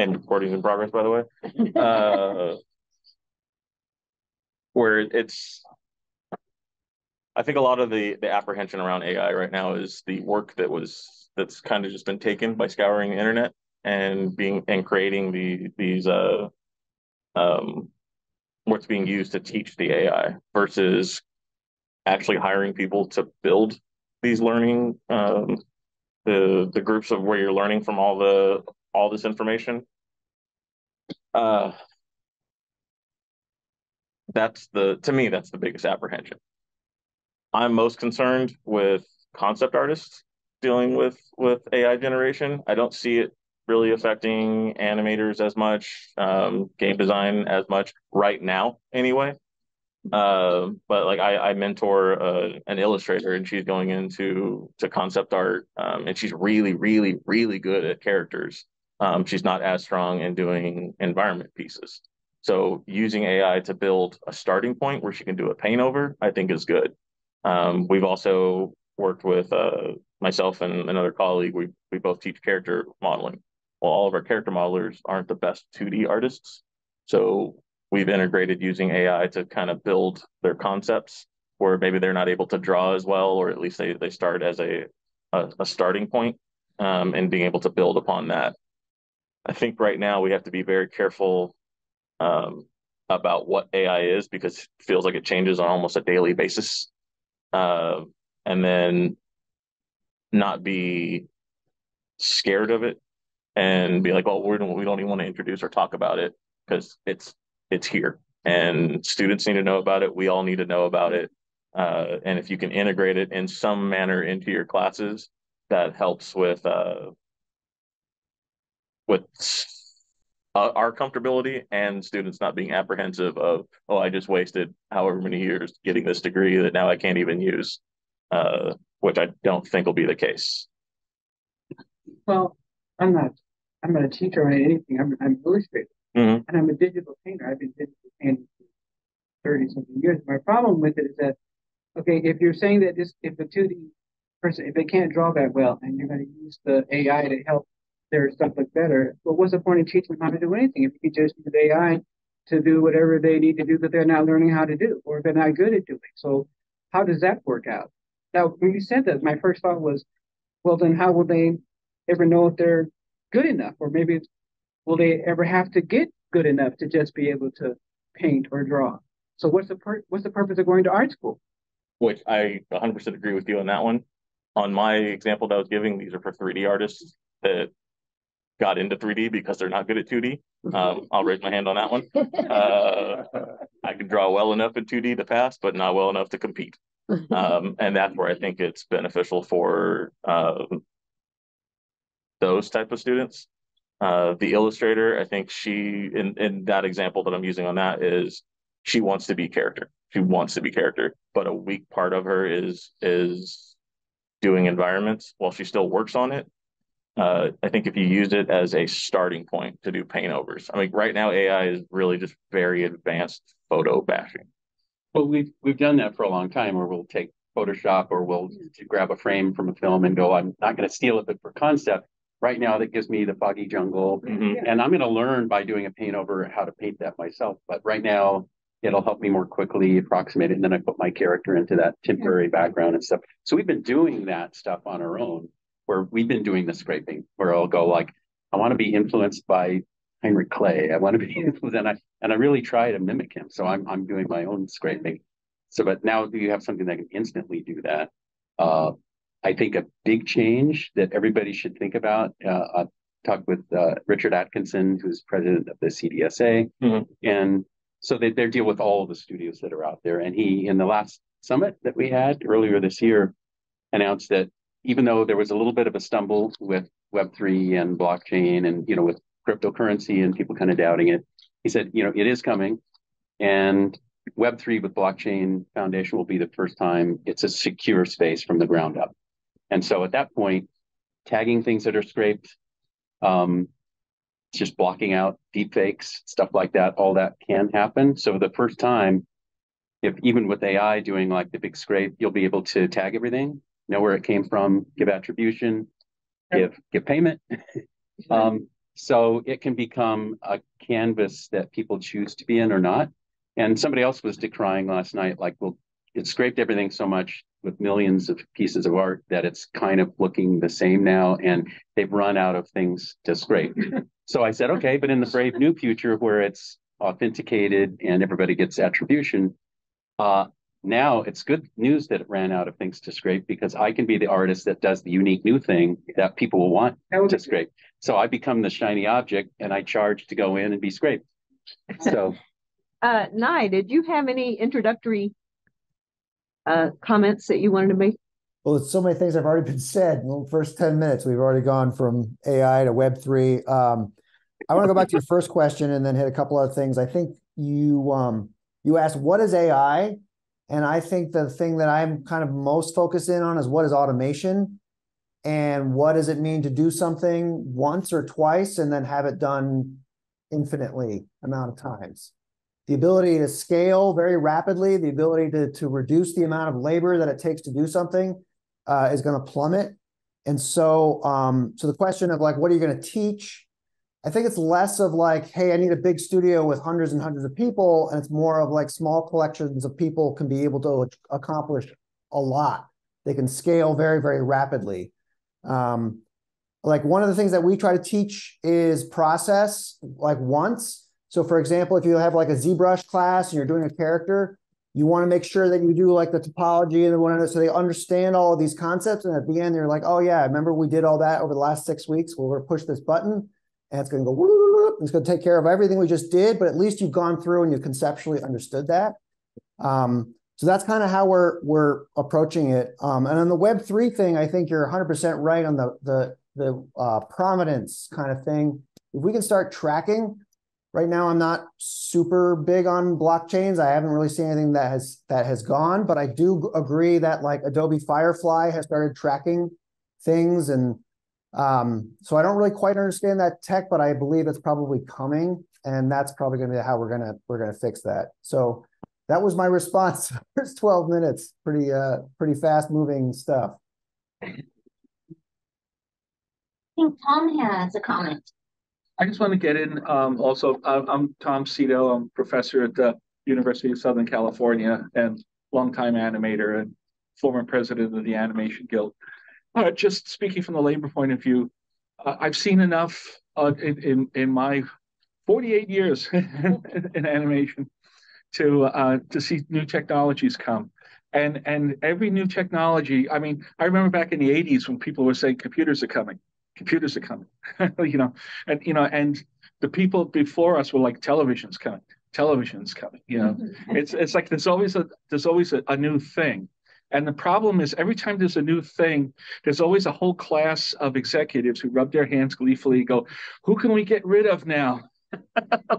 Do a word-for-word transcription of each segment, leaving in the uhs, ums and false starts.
and recording in progress, by the way, uh, where it's, I think a lot of the, the apprehension around A I right now is the work that was, that's kind of just been taken by scouring the internet and being, and creating the, these, uh, um, what's being used to teach the A I versus actually hiring people to build these learning, um, the, the groups of where you're learning from all the, all this information. Uh, that's the, to me, that's the biggest apprehension. I'm most concerned with concept artists dealing with, with A I generation. I don't see it really affecting animators as much, um, game design as much right now anyway. Uh, but like I, I mentor uh, an illustrator, and she's going into to concept art, um, and she's really, really, really good at characters. Um, she's not as strong in doing environment pieces. So using A I to build a starting point where she can do a paint over, I think is good. Um, we've also worked with uh, myself and another colleague. We we both teach character modeling. Well, all of our character modelers aren't the best two D artists, so we've integrated using A I to kind of build their concepts, where maybe they're not able to draw as well, or at least they they start as a a, a starting point, um, and being able to build upon that. I think right now we have to be very careful um, about what A I is, because it feels like it changes on almost a daily basis. Uh, and then not be scared of it and be like, oh, we don't, we don't even want to introduce or talk about it, because it's it's here and students need to know about it. We all need to know about it. Uh, and if you can integrate it in some manner into your classes, that helps with uh, with uh, our comfortability and students not being apprehensive of, oh, I just wasted however many years getting this degree that now I can't even use, uh, which I don't think will be the case. Well, I'm not, I'm not a teacher or anything. I'm, I'm an illustrator. Mm-hmm. And I'm a digital painter. I've been digital painting for thirty something years. My problem with it is that, okay, if you're saying that this, if a two D person, if they can't draw that well, and you're going to use the A I to help their stuff look better, but what's the point of teaching them how to do anything if you could just use A I to do whatever they need to do that they're not learning how to do, or they're not good at doing? So how does that work out? Now, when you said that, my first thought was, well, then how will they ever know if they're good enough, or maybe it's, will they ever have to get good enough to just be able to paint or draw? So what's the per what's the purpose of going to art school? Which I one hundred percent agree with you on that one. On my example that I was giving, these are for three D artists that got into three D because they're not good at two D. Um, I'll raise my hand on that one. Uh, I can draw well enough in two D to pass, but not well enough to compete. Um, and that's where I think it's beneficial for um, those type of students. Uh, the illustrator, I think she, in, in that example that I'm using on that, is she wants to be character. She wants to be character, but a weak part of her is is doing environments while she still works on it. Uh, I think if you used it as a starting point to do paint overs, I mean, right now A I is really just very advanced photo bashing. Well, we've, we've done that for a long time, where we'll take Photoshop or we'll grab a frame from a film and go, I'm not going to steal it, but for concept. Right now, that gives me the foggy jungle, mm-hmm. and I'm going to learn by doing a paint over how to paint that myself. But right now, it'll help me more quickly approximate it, and then I put my character into that temporary yeah. background and stuff. So we've been doing that stuff on our own, where we've been doing the scraping, where I'll go like, I want to be influenced by Henry Clay. I want to be influenced, and I and I really try to mimic him. So I'm I'm doing my own scraping. So, but now you have something that can instantly do that. Uh, I think a big change that everybody should think about. Uh, I talked with uh, Richard Atkinson, who's president of the C D S A. Mm-hmm. And so they, they deal with all of the studios that are out there. And he, in the last summit that we had earlier this year, announced that even though there was a little bit of a stumble with Web three and blockchain and, you know, with cryptocurrency and people kind of doubting it, he said, you know, it is coming. And Web three with blockchain foundation will be the first time it's a secure space from the ground up. And so at that point, tagging things that are scraped, um, just blocking out deep fakes, stuff like that, all that can happen. So the first time, if even with A I doing like the big scrape, you'll be able to tag everything, know where it came from, give attribution, yep. give give payment. um, So it can become a canvas that people choose to be in or not. And somebody else was decrying last night, like, well, it scraped everything so much with millions of pieces of art that it's kind of looking the same now, and they've run out of things to scrape. So I said, okay, but in the brave new future where it's authenticated and everybody gets attribution, uh, now it's good news that it ran out of things to scrape, because I can be the artist that does the unique new thing that people will want to scrape. So I become the shiny object, and I charge to go in and be scraped. So, uh, Nye, did you have any introductory Uh, comments that you wanted to make? Well, it's so many things have already been said in the first ten minutes. We've already gone from A I to Web three. Um, I want to go back to your first question and then hit a couple other things. I think you um, you asked, what is A I? And I think the thing that I'm kind of most focused in on is what is automation? And what does it mean to do something once or twice and then have it done infinitely amount of times? The ability to scale very rapidly, the ability to, to reduce the amount of labor that it takes to do something uh, is going to plummet. And so, um, so the question of like, what are you going to teach? I think it's less of like, hey, I need a big studio with hundreds and hundreds of people. And it's more of like small collections of people can be able to accomplish a lot. They can scale very, very rapidly. Um, like one of the things that we try to teach is process like once. So for example, if you have like a ZBrush class and you're doing a character, you want to make sure that you do like the topology and the one another, so they understand all of these concepts. And at the end, they're like, oh yeah, remember we did all that over the last six weeks. Well, we're going to push this button and it's going to go, whoop, whoop, it's going to take care of everything we just did, but at least you've gone through and you conceptually understood that. Um, so that's kind of how we're, we're approaching it. Um, and on the Web three thing, I think you're one hundred percent right on the, the, the uh, prominence kind of thing. If we can start tracking. Right now, I'm not super big on blockchains. I haven't really seen anything that has that has gone, but I do agree that like Adobe Firefly has started tracking things, and um, so I don't really quite understand that tech, but I believe it's probably coming, and that's probably going to be how we're gonna we're gonna fix that. So that was my response. First twelve minutes, pretty uh pretty fast moving stuff. I think Tom has a comment. I just want to get in um, also, I'm, I'm Tom Cito, I'm a professor at the University of Southern California and longtime animator and former president of the Animation Guild. Uh, just speaking from the labor point of view, uh, I've seen enough uh, in, in, in my forty-eight years in, in animation to, uh, to see new technologies come. And, and every new technology, I mean, I remember back in the eighties when people were saying computers are coming. Computers are coming, you know, and, you know, and the people before us were like, television's coming, television's coming, you know, it's, it's like, there's always a, there's always a, a new thing. And the problem is every time there's a new thing, there's always a whole class of executives who rub their hands gleefully and go, who can we get rid of now?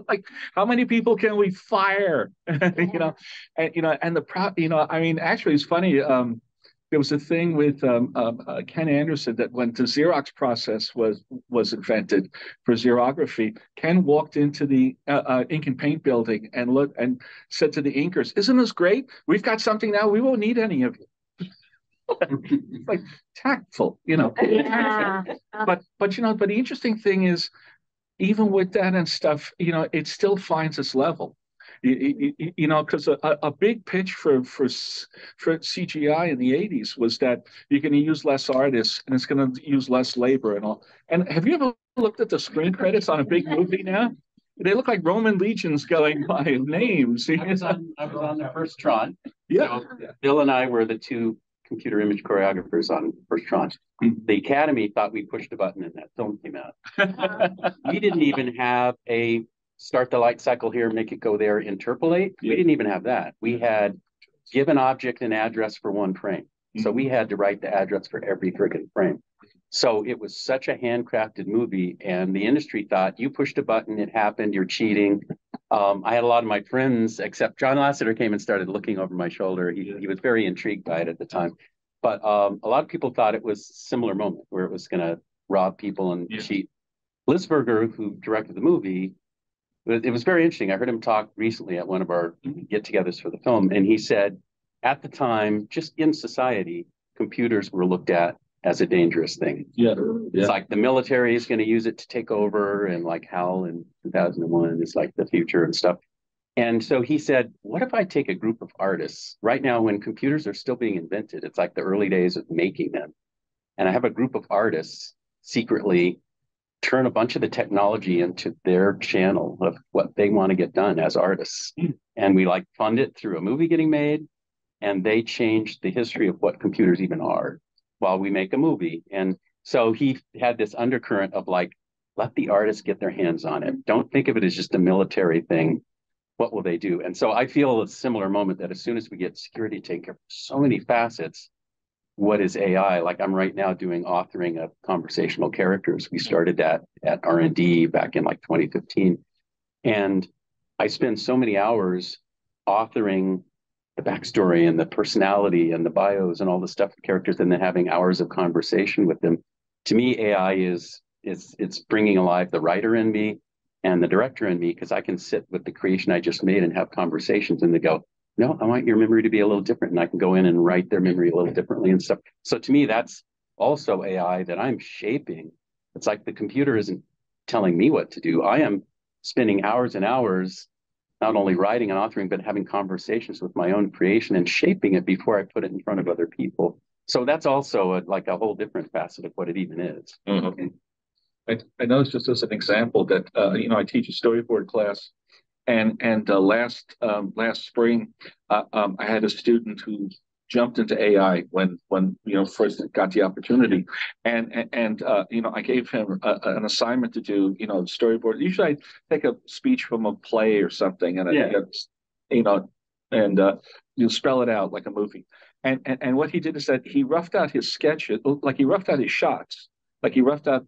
Like, how many people can we fire? You know, and, you know, and the pro, you know, I mean, actually it's funny, um, there was a thing with um, um, uh, Ken Anderson that when the Xerox process was was invented for xerography, Ken walked into the uh, uh, ink and paint building and looked and said to the inkers, "Isn't this great? We've got something now. We won't need any of you." Like tactful, you know. Yeah. But but you know. But the interesting thing is, even with that and stuff, you know, it still finds its level. You, you, you know, because a, a big pitch for, for for C G I in the eighties was that you're going to use less artists and it's going to use less labor and all. And have you ever looked at the screen credits on a big movie now? They look like Roman legions going by names. I was on, I was on the first Tron. Yeah. So Bill and I were the two computer image choreographers on first Tron. The Academy thought we pushed a button and that film came out. We didn't even have a... start the light cycle here, make it go there, interpolate. Yeah. We didn't even have that. We had given object an address for one frame. Mm-hmm. So we had to write the address for every friggin' frame. So it was such a handcrafted movie, and the industry thought, you pushed a button, it happened, you're cheating. Um, I had a lot of my friends, except John Lasseter came and started looking over my shoulder. He, yeah. he was very intrigued by it at the time. But um, a lot of people thought it was a similar moment where it was going to rob people and yeah. cheat. Lisberger, who directed the movie, it was very interesting. I heard him talk recently at one of our get-togethers for the film, and he said, at the time, just in society, computers were looked at as a dangerous thing. Yeah. It's yeah. like the military is going to use it to take over, and like H A L in two thousand one is like the future and stuff. And so he said, what if I take a group of artists right now when computers are still being invented? It's like the early days of making them. And I have a group of artists secretly turn a bunch of the technology into their channel of what they want to get done as artists. And we like fund it through a movie getting made, and they change the history of what computers even are while we make a movie. And so he had this undercurrent of like, let the artists get their hands on it. Don't think of it as just a military thing. What will they do? And so I feel a similar moment that as soon as we get security take care of so many facets, what is A I? Like I'm right now doing authoring of conversational characters. We started that at R and D back in like twenty fifteen. And I spend so many hours authoring the backstory and the personality and the bios and all the stuff, the characters, and then having hours of conversation with them. To me, A I is, is it's bringing alive the writer in me and the director in me, because I can sit with the creation I just made and have conversations, and they go, no, I want your memory to be a little different. And I can go in and write their memory a little differently and stuff. So to me, that's also A I that I'm shaping. It's like the computer isn't telling me what to do. I am spending hours and hours, not only writing and authoring, but having conversations with my own creation and shaping it before I put it in front of other people. So that's also a, like a whole different facet of what it even is. Mm-hmm. I, I know it's just as an example that, uh, you know, I teach a storyboard class. And and uh, last um, last spring, uh, um, I had a student who jumped into A I when when you know first got the opportunity, and and, and uh, you know I gave him a, an assignment to do you know storyboard. Usually I take a speech from a play or something, and yeah. I, you know, and uh, you spell it out like a movie. And, and and what he did is that he roughed out his sketches, like he roughed out his shots, like he roughed out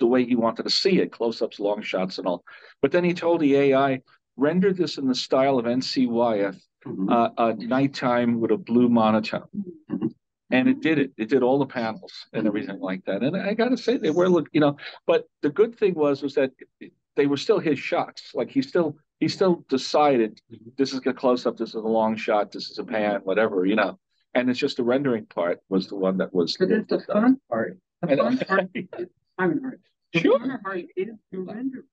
the way he wanted to see it, close ups, long shots, and all. But then he told the A I, render this in the style of N C Y F, mm-hmm. uh, a nighttime with a blue monotone. Mm-hmm. And it did it. It did all the panels and everything like that. And I got to say, they were, you know, but the good thing was, was that they were still his shots. Like he still, he still decided this is a close up, this is a long shot, this is a pan, whatever, you know. And it's just the rendering part was the one that was. But it's the fun part. The fun part is I'm an artist. Sure. The fun part is the rendering.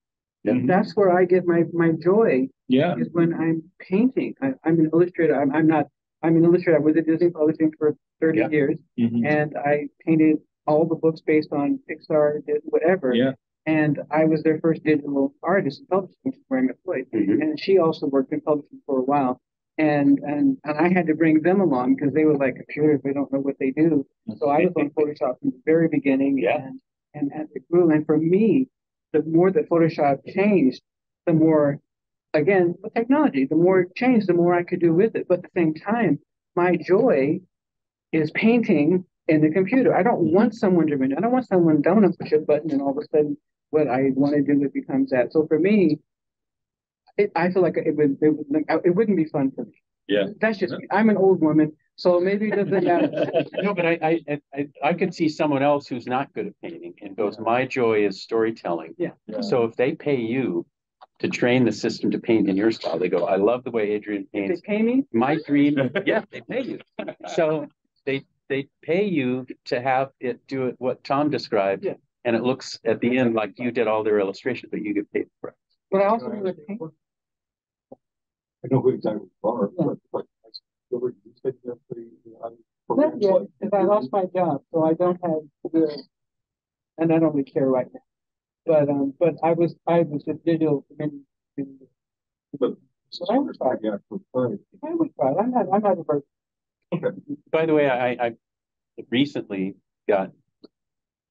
Yeah. That's where I get my my joy. Yeah, is when I'm painting. I, I'm an illustrator. I'm I'm not. I'm an illustrator. I was at Disney Publishing for thirty yeah. years, mm-hmm. and I painted all the books based on Pixar, whatever. Yeah. And I was their first digital artist in publishing, where I'm employed. Mm-hmm. And she also worked in publishing for a while. And and and I had to bring them along because they were like computers. They don't know what they do. So I was on Photoshop from the very beginning. Yeah. And and as it grew, and for me, the more that Photoshop changed, the more, again, with technology, the more it changed, the more I could do with it. But at the same time, my joy is painting in the computer. I don't want someone to render. I don't want someone down to push a button and all of a sudden what I want to do, it becomes that. So for me, it, I feel like it, would, it, would, it wouldn't be fun for me. Yeah, that's just me. I'm an old woman, so maybe it doesn't matter. No, but I, I, I, I could see someone else who's not good at painting and goes, my joy is storytelling. Yeah. yeah. So if they pay you to train the system to paint in your style, they go, I love the way Adrian paints. They pay me? My dream. Yeah, they pay you. So they they pay you to have it do it what Tom described, yeah. and it looks at the end like you did all their illustrations, but you get paid for it. But I also do the paint. I know who exactly you are, but, but you said you have the, uh, not yet, like, because I lost my job, so I don't have the, and I don't really care right now. But um, but I was I was a digital for many, many years. But so I would try. Yeah, I would try. I'm not. I'm not a person. Okay. By the way, I I recently got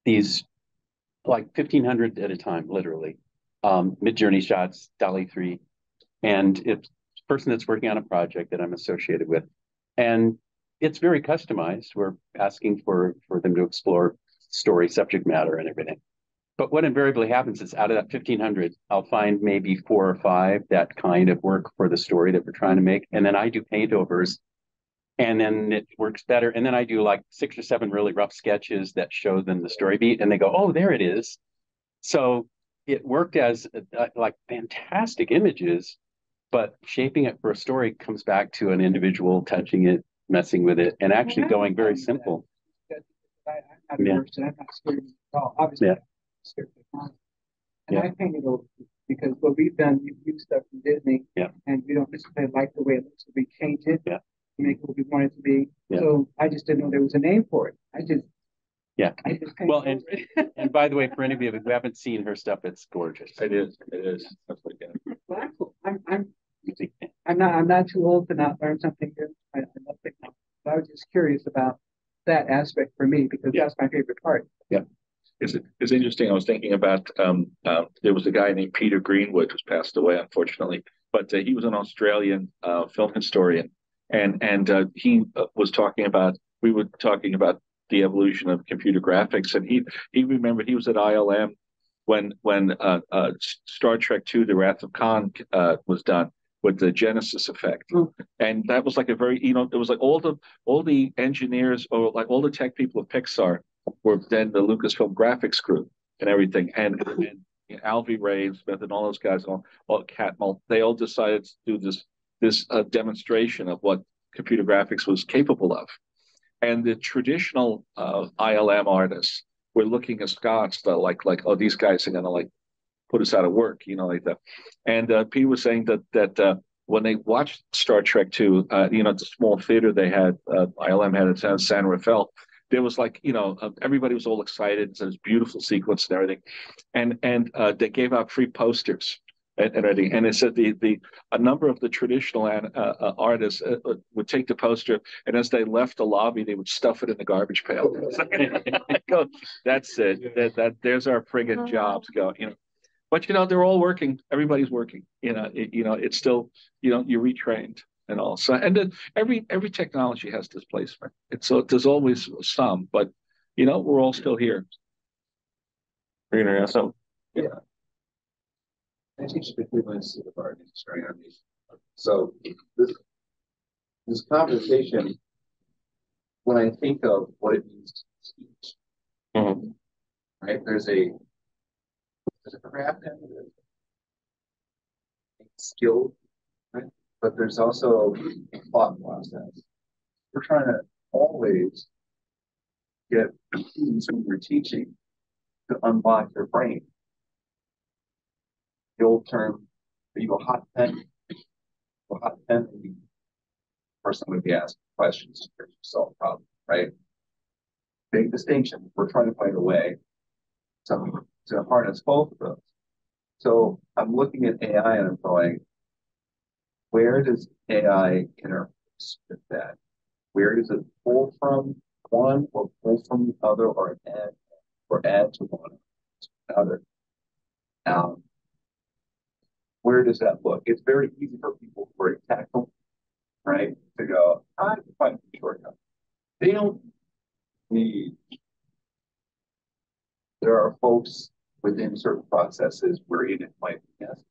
these like fifteen hundred at a time, literally, um, Midjourney shots, Dolly three, and it's person that's working on a project that I'm associated with, and it's very customized. We're asking for for them to explore story, subject matter, and everything. But what invariably happens is out of that fifteen hundred, I'll find maybe four or five that kind of work for the story that we're trying to make, and then I do paint overs, and then it works better. And then I do like six or seven really rough sketches that show them the story beat, and they go, "Oh, there it is." So it worked as uh, like fantastic images. But shaping it for a story comes back to an individual touching it, messing with it, and actually going very simple. at yeah. first, and I'm not scared of it at all. Obviously, yeah. I'm scared of technology. And yeah. I painted over because what we've done, we've used stuff from Disney, yeah. and we don't necessarily like the way it looks, so we change it yeah. to make it what we want it to be. Yeah. So I just didn't know there was a name for it. I just yeah. I just well, and and by the way, for any of you who haven't seen her stuff, it's gorgeous. It is. It is. That's what it is. I'm. I'm I'm not. I'm not too old to not learn something new. I, I love technology. But I was just curious about that aspect for me because yeah. that's my favorite part. Yeah, it's it's interesting. I was thinking about um, uh, there was a guy named Peter Greenwood who's passed away unfortunately, but uh, he was an Australian uh, film historian, and and uh, he was talking about we were talking about the evolution of computer graphics, and he he remembered he was at I L M when when uh, uh, Star Trek Two: The Wrath of Khan uh, was done. With the Genesis effect, mm. and that was like a very, you know, it was like all the all the engineers or like all the tech people of Pixar were then the Lucasfilm graphics crew and everything, and, and you know, Alvy Ray and Smith and all those guys, all, all Catmull, they all decided to do this this uh, demonstration of what computer graphics was capable of, and the traditional uh, I L M artists were looking at Scott like like oh, these guys are gonna like put us out of work, you know, like that. And uh, Pete was saying that that uh, when they watched Star Trek Two, uh, you know, the small theater they had, uh, I L M had in San, San Rafael, there was like, you know, uh, everybody was all excited. So it was a beautiful sequence and everything. And and uh, they gave out free posters and, and everything. And it said the the a number of the traditional an, uh, uh, artists uh, would take the poster, and as they left the lobby, they would stuff it in the garbage pail. Go, that's it. That, that there's our friggin' jobs going. You know. But, you know, they're all working. Everybody's working. You know, it, you know, it's still, you know, you're retrained and all. So, and then every every technology has displacement. And so there's always some, but, you know, we're all still here. So, yeah. I teach the Cleveland Institute of Art and Historian Art. So this, this conversation, when I think of what it means to teach, mm-hmm. right, there's a... There's a craft and a skill, right? But there's also a thought process. We're trying to always get students who we're teaching to unlock their brain. The old term, are you a hot pen? A hot pen the person would be asking questions to solve problems, right? Big distinction. We're trying to find a way to to harness both of those. So I'm looking at A I and I'm going, where does A I interface with that? Where does it pull from one or pull from the other or add or add to one or another? Um, where does that look? It's very easy for people who are technical, right, to go, I can find a shortcut. They don't need. There are folks within certain processes wherein it might be necessary.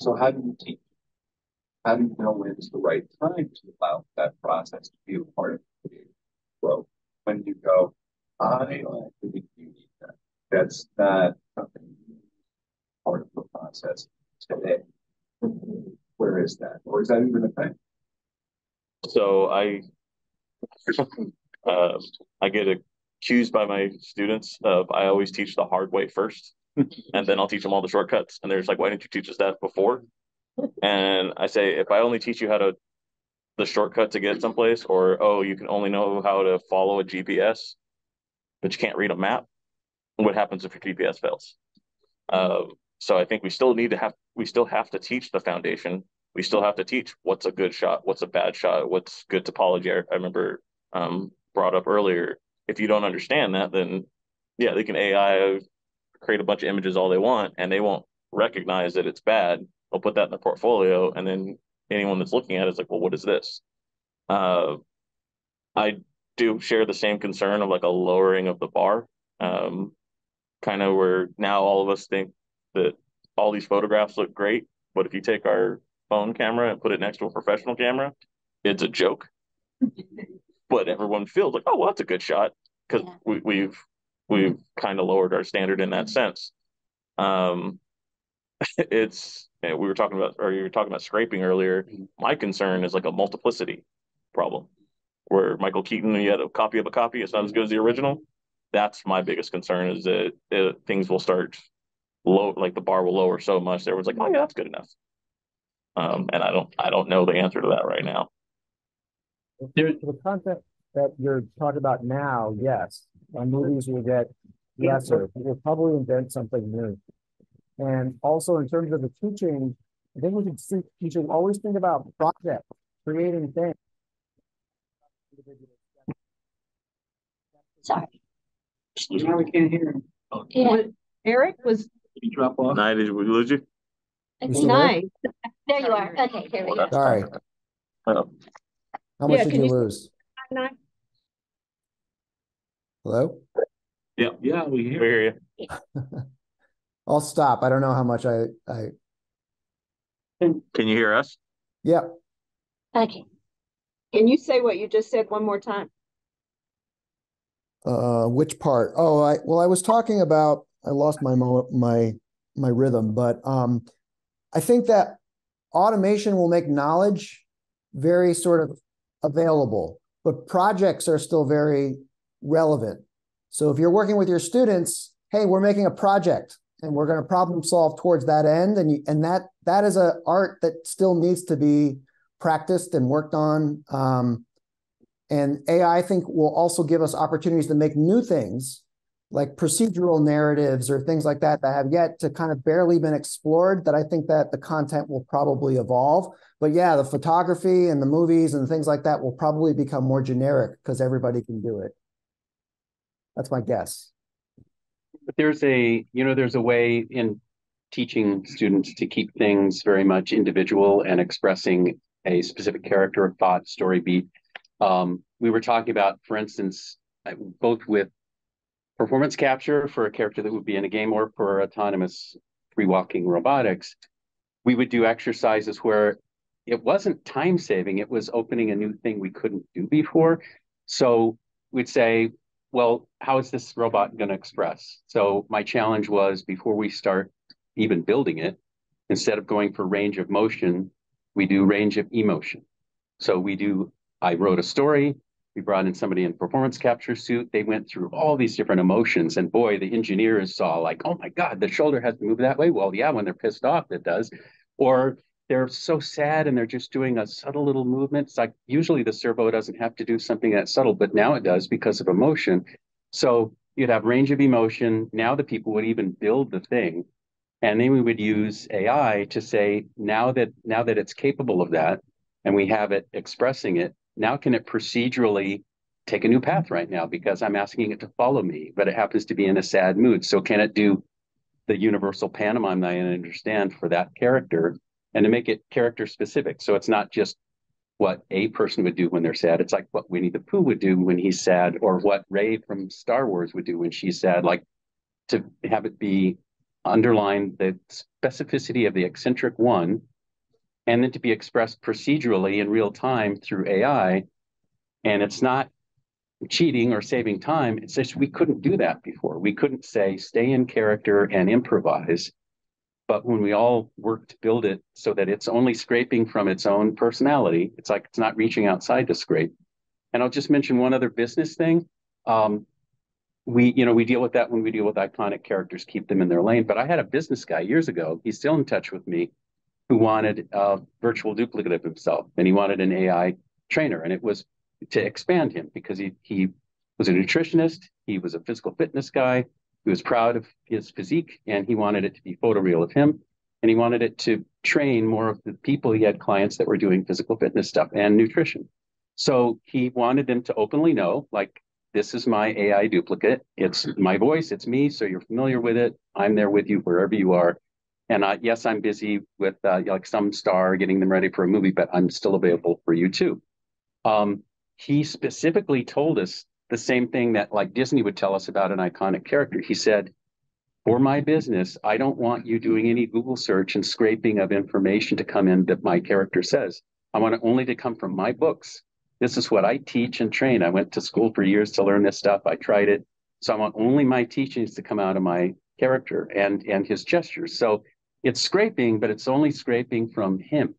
So how do you teach? How do you know when's the right time to allow that process to be a part of the creative flow? When you go, I think you need that. That's not something part of the process today. Where is that? Or is that even a thing? So I, uh, I get a accused by my students of I always teach the hard way first, and then I'll teach them all the shortcuts. And they're just like, why didn't you teach us that before? And I say, if I only teach you how to the shortcut to get someplace, or oh, you can only know how to follow a G P S, but you can't read a map. What happens if your G P S fails? Um, so I think we still need to have we still have to teach the foundation. We still have to teach what's a good shot, what's a bad shot, what's good topology. I, I remember um, brought up earlier. If you don't understand that, then yeah, they can A I create a bunch of images all they want, and they won't recognize that it's bad. They'll put that in the portfolio, and then anyone that's looking at it is like, well, what is this? Uh, I do share the same concern of like a lowering of the bar, um, kind of where now all of us think that all these photographs look great, but if you take our phone camera and put it next to a professional camera, it's a joke. But everyone feels like, oh, well, that's a good shot because yeah. we, we've we've kind of lowered our standard in that sense. Um, it's you know, we were talking about, or you were talking about scraping earlier. My concern is like a multiplicity problem, where Michael Keaton, you had a copy of a copy, it's not as good as the original. that's my biggest concern, is that it, things will start low, like the bar will lower so much that everyone's like, oh yeah, that's good enough. Um, and I don't, I don't know the answer to that right now. Dude, the content that you're talking about now, yes, on movies will get lesser. We'll probably invent something new. And also in terms of the teaching, I think we should think, you should always think about project, creating things. Sorry. Now we can't hear him. Oh, yeah. What, Eric was. Did drop off? Nine, did we lose you? It's nine. There you are. Okay, here we go. Sorry. Oh. How much yeah, did you, you lose? Nine. Hello? Yeah, yeah, we hear you. I'll stop. I don't know how much I. I... Can you hear us? Yeah. Okay. Can you say what you just said one more time? Uh, which part? Oh, I well, I was talking about. I lost my my my rhythm, but um, I think that automation will make knowledge very sort of available, but projects are still very relevant. So if you're working with your students, hey, we're making a project and we're going to problem solve towards that end, and you, and that that is an art that still needs to be practiced and worked on. Um, and A I, I think, will also give us opportunities to make new things like procedural narratives or things like that that have yet to kind of barely been explored, that I think that the content will probably evolve. But yeah, the photography and the movies and things like that will probably become more generic because everybody can do it. That's my guess. But there's a, you know, there's a way in teaching students to keep things very much individual and expressing a specific character or thought, story beat. Um, we were talking about, for instance, both with performance capture for a character that would be in a game or for autonomous free-walking robotics, we would do exercises where it wasn't time-saving, it was opening a new thing we couldn't do before. So we'd say, well, how is this robot going to express? So my challenge was, before we start even building it, instead of going for range of motion, we do range of emotion. So we do, I wrote a story, we brought in somebody in a performance capture suit, they went through all these different emotions, and boy, the engineers saw like, oh my God, the shoulder has to move that way. Well, yeah, when they're pissed off, it does. Or they're so sad and they're just doing a subtle little movement. It's like, usually the servo doesn't have to do something that subtle, but now it does because of emotion. So you'd have range of emotion. Now the people would even build the thing. And then we would use A I to say, now that now that it's capable of that, and we have it expressing it, now can it procedurally take a new path right now? Because I'm asking it to follow me, but it happens to be in a sad mood. So can it do the universal pantomime that I understand for that character, and to make it character specific? So it's not just what a person would do when they're sad. It's like what Winnie the Pooh would do when he's sad, or what Rey from Star Wars would do when she's sad. Like, to have it be underlined, the specificity of the eccentric one, and then to be expressed procedurally in real time through A I. And it's not cheating or saving time. It's just, we couldn't do that before. We couldn't say, stay in character and improvise. But when we all work to build it so that it's only scraping from its own personality, it's like it's not reaching outside to scrape. And I'll just mention one other business thing. Um, we, you know, we deal with that when we deal with iconic characters, keep them in their lane. But I had a business guy years ago, he's still in touch with me, who wanted a virtual duplicate of himself. And he wanted an A I trainer. And it was to expand him, because he, he was a nutritionist, he was a physical fitness guy, he was proud of his physique, and he wanted it to be photoreal of him. And he wanted it to train more of the people. He had clients that were doing physical fitness stuff and nutrition. So he wanted them to openly know, like, this is my A I duplicate. It's my voice, it's me, so you're familiar with it. I'm there with you wherever you are. And I, yes, I'm busy with uh, like some star, getting them ready for a movie, but I'm still available for you too. Um, he specifically told us the same thing that, like, Disney would tell us about an iconic character. He said, for my business, I don't want you doing any Google search and scraping of information to come in that my character says. I want it only to come from my books. This is what I teach and train. I went to school for years to learn this stuff. I tried it. So I want only my teachings to come out of my character and, and his gestures. So it's scraping, but it's only scraping from him.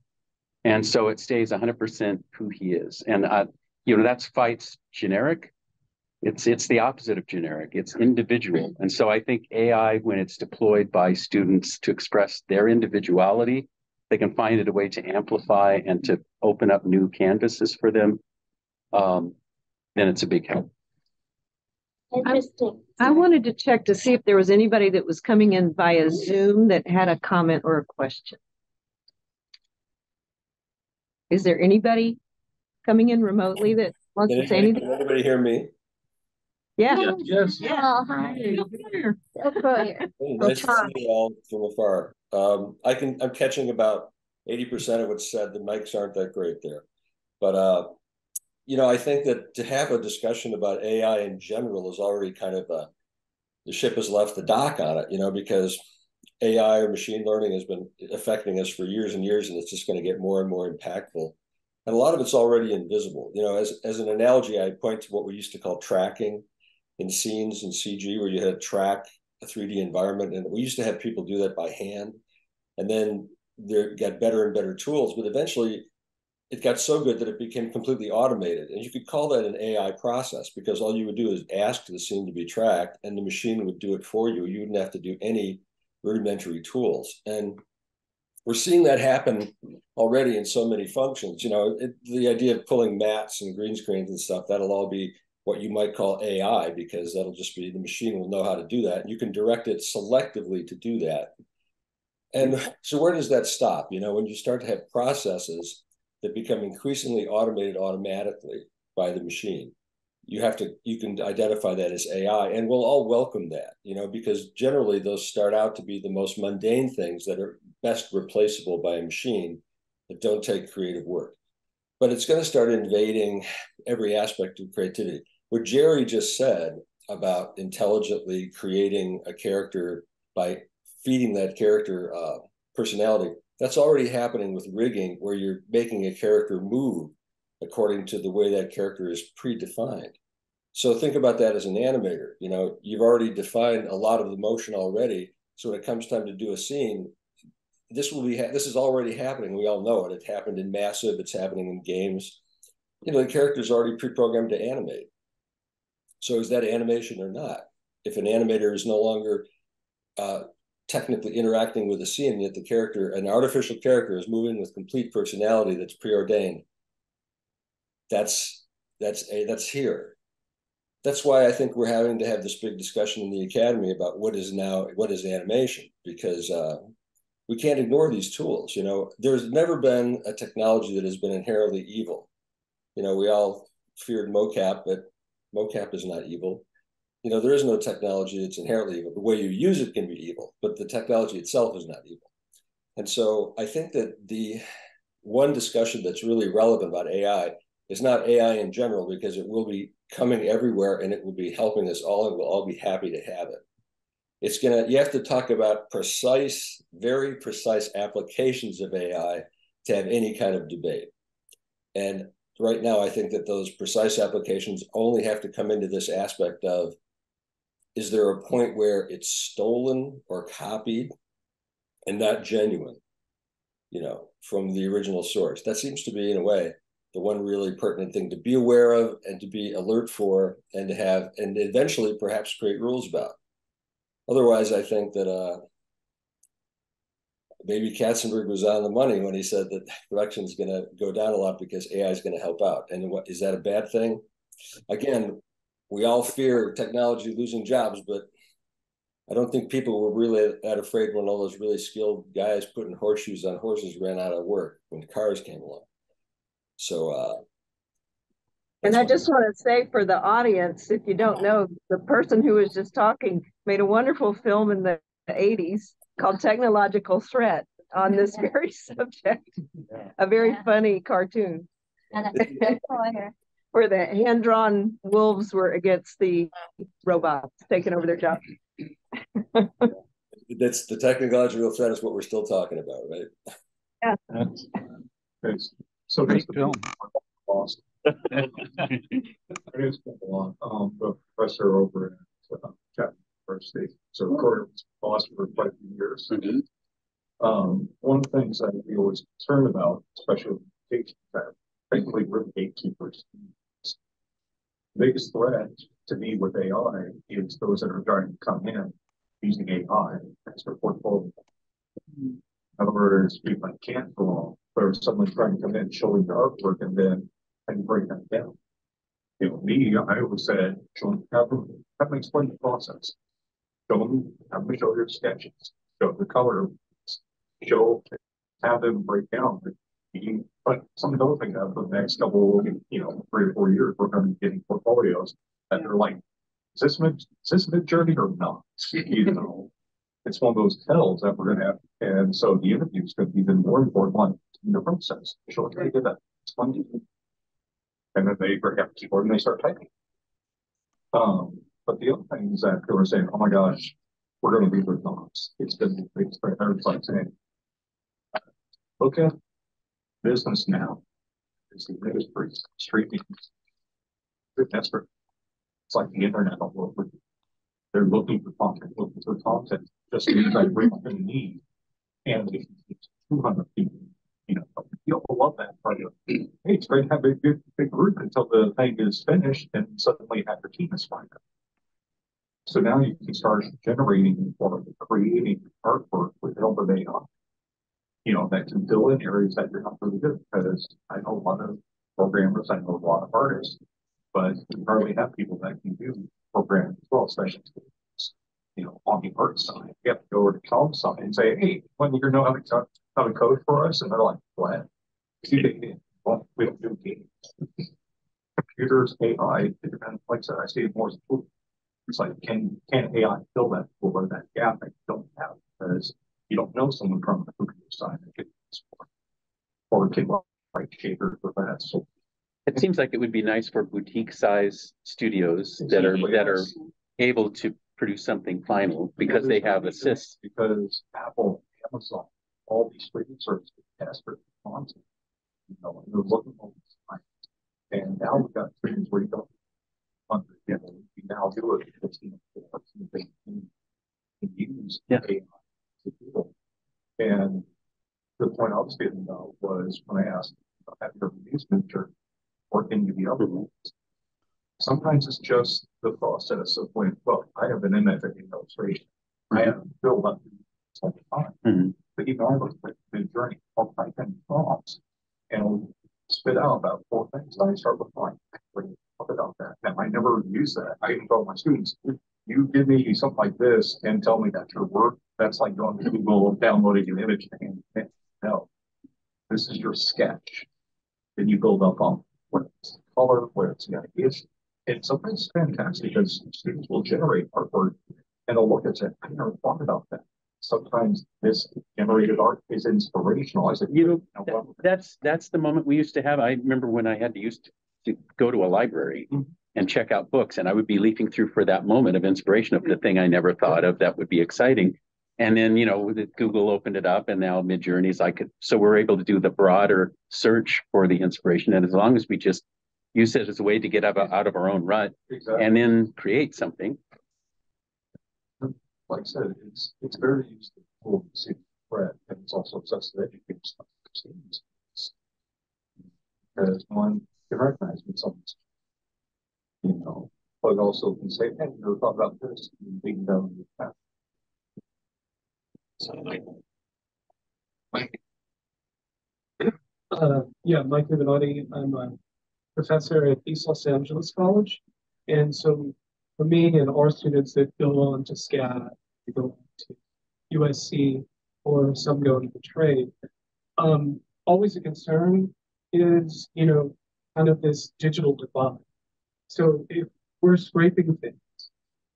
And so it stays one hundred percent who he is. And, I, you know, that's Fight's generic It's it's the opposite of generic. It's individual. And so I think A I, when it's deployed by students to express their individuality, they can find it a way to amplify and to open up new canvases for them. Um, then it's a big help. Interesting. I, I wanted to check to see if there was anybody that was coming in via Zoom that had a comment or a question. Is there anybody coming in remotely that wants to say anything? Can anybody hear me? Yeah. Yes. Yeah. Oh, hi. Here. Nice to see you all from afar. Um, I can. I'm catching about eighty percent of what's said. The mics aren't that great there, but uh, you know, I think that to have a discussion about A I in general is already kind of a, the ship has left the dock on it. You know, because A I or machine learning has been affecting us for years and years, and it's just going to get more and more impactful. And a lot of it's already invisible. You know, as as an analogy, I point to what we used to call tracking in scenes and C G, where you had to track a three D environment, and we used to have people do that by hand. And then they got better and better tools, but eventually it got so good that it became completely automated. And you could call that an A I process, because all you would do is ask the scene to be tracked, and the machine would do it for you. You wouldn't have to do any rudimentary tools. And we're seeing that happen already in so many functions. You know, it, the idea of pulling mats and green screens and stuff, that'll all be what you might call A I, because that'll just be, the machine will know how to do that. And you can direct it selectively to do that. And so where does that stop? You know, when you start to have processes that become increasingly automated automatically by the machine, you have to, you can identify that as A I, and we'll all welcome that, you know, because generally those start out to be the most mundane things that are best replaceable by a machine that don't take creative work. But it's going to start invading every aspect of creativity. What Jerry just said about intelligently creating a character by feeding that character uh, personality, that's already happening with rigging, where you're making a character move according to the way that character is predefined. So think about that as an animator. You know, you've already defined a lot of the motion already. So when it comes time to do a scene, this will be, ha this is already happening. We all know it. It happened in Massive. It's happening in games. You know, the character's already pre-programmed to animate. So is that animation or not? If an animator is no longer uh, technically interacting with a scene, yet the character, an artificial character, is moving with complete personality that's preordained, that's, that's, a, that's here. That's why I think we're having to have this big discussion in the academy about what is now, what is animation, because uh, we can't ignore these tools. You know, there's never been a technology that has been inherently evil. You know, we all feared mocap, but mocap is not evil. You know, there is no technology that's inherently evil. The way you use it can be evil, but the technology itself is not evil. And so I think that the one discussion that's really relevant about A I is not A I in general, because it will be coming everywhere and it will be helping us all, and we'll all be happy to have it. It's gonna, you have to talk about precise, very precise applications of A I to have any kind of debate. And right now, I think that those precise applications only have to come into this aspect of, is there a point where it's stolen or copied and not genuine, you know, from the original source? That seems to be, in a way, the one really pertinent thing to be aware of and to be alert for, and to have, and eventually perhaps create rules about. Otherwise, I think that uh, maybe Katzenberg was on the money when he said that production is going to go down a lot because A I is going to help out. And what, is that a bad thing? Again, we all fear technology losing jobs, but I don't think people were really that afraid when all those really skilled guys putting horseshoes on horses ran out of work when cars came along. So, uh, and I just want to say for the audience, if you don't know, the person who was just talking made a wonderful film in the eighties called Technological Threat on this very subject. Yeah. A very yeah. funny cartoon where the hand-drawn wolves were against the robots taking over their jobs. That's the technological threat is what we're still talking about, right? Yeah. That's, that's, so great film. Lost. um, a professor over at uh, Chapman University, so recorder was Boston for quite a few years. Mm-hmm. um, one of the things I would be always concerned about, especially with gatekeepers, particularly with gatekeepers, the biggest threat to me with A I is those that are starting to come in using A I as their portfolio. However, it's people like can't go on, where someone's trying to come in, showing their artwork, and then and break them down. You know, me, I always said, show me, have them, have them explain the process. Show them, have them show their sketches, show the color, show, have them break down. But some of those things have for the next couple, you know, three or four years, we're going to be getting portfolios that they're like, is this mid, is this Midjourney or not? You know, it's one of those tells that we're going to have. And so the interview is going to be even more important one in the process. Sure, they did that. It's fun to do. And then they break out the keyboard and they start typing. Um, but the other thing is that they were saying, oh my gosh, we're going to be Renaissance. It's been, it's been, it's like saying, look at business now. It's the biggest street business. They're desperate. It's like the internet all over. They're looking for content, looking for content. Just because I bring up a need, and if it's two hundred people, you know, people love that project. Hey, it's great to have a big, big group until the thing is finished, and suddenly half your team is fired. So now you can start generating or creating artwork with the help of A I. You know, that can fill in areas that you're not really good at, because I know a lot of programmers, I know a lot of artists, but you probably have people that can do programming as well, especially, you know, on the art side. You have to go over to column side and say, hey, when you know how to co how to code for us, and they're like, what? Well, we don't do games. Computers, A I, it depends. Like I said, I see it more as a tool. It's like, can can A I fill that tool or that gap that you don't have, because you don't know someone from the computer side that can support, or can write shaders for that. So it seems like it would be nice for boutique size studios that are that are able to produce something final because they have assists. Because Apple, Amazon, all these streaming services ask for content, you know, and they're looking all this time. And now we've got streams where you don't under you know, you now do it because you know can use yeah. A I. And the point I was getting though was when I asked, have you ever used Midjourney or any of the other ones? Sometimes it's just the process of when, well, I have an image in illustration. Mm-hmm. I haven't filled up all the time. Mm-hmm. But even I look at Midjourney, I'll type in prompts and I'll spit out about four things. And I start with like, what about that? And I never use that. I even told my students, you give me something like this and tell me that's your work. That's like going to Google, downloading an image and no, this is your sketch. Then you build up on what it's color, where it's going to be. And sometimes it's fantastic because students will generate artwork and they'll look at it. I never thought about that. Sometimes this generated art is inspirational. I said, you know, no problem. that's that's the moment we used to have. I remember when I had to use to, to go to a library. Mm-hmm. And check out books, and I would be leafing through for that moment of inspiration of the thing I never thought of that would be exciting. And then, you know, Google opened it up, and now Midjourney's I could, so we're able to do the broader search for the inspiration. And as long as we just use it as a way to get out of our own rut, exactly. And then create something. Like I said, it's it's very useful to see spread, and it's also accessible to educate students because one can recognize when someone's. You know, but also can say, hey, you thought about this and being down with that. So, Mike. Uh, yeah, Mike Rivenotti. I'm a professor at East Los Angeles College. And so for me and our students that go on to SCAD, they go to U S C, or some go into the trade, um, always a concern is, you know, kind of this digital divide. So if we're scraping things,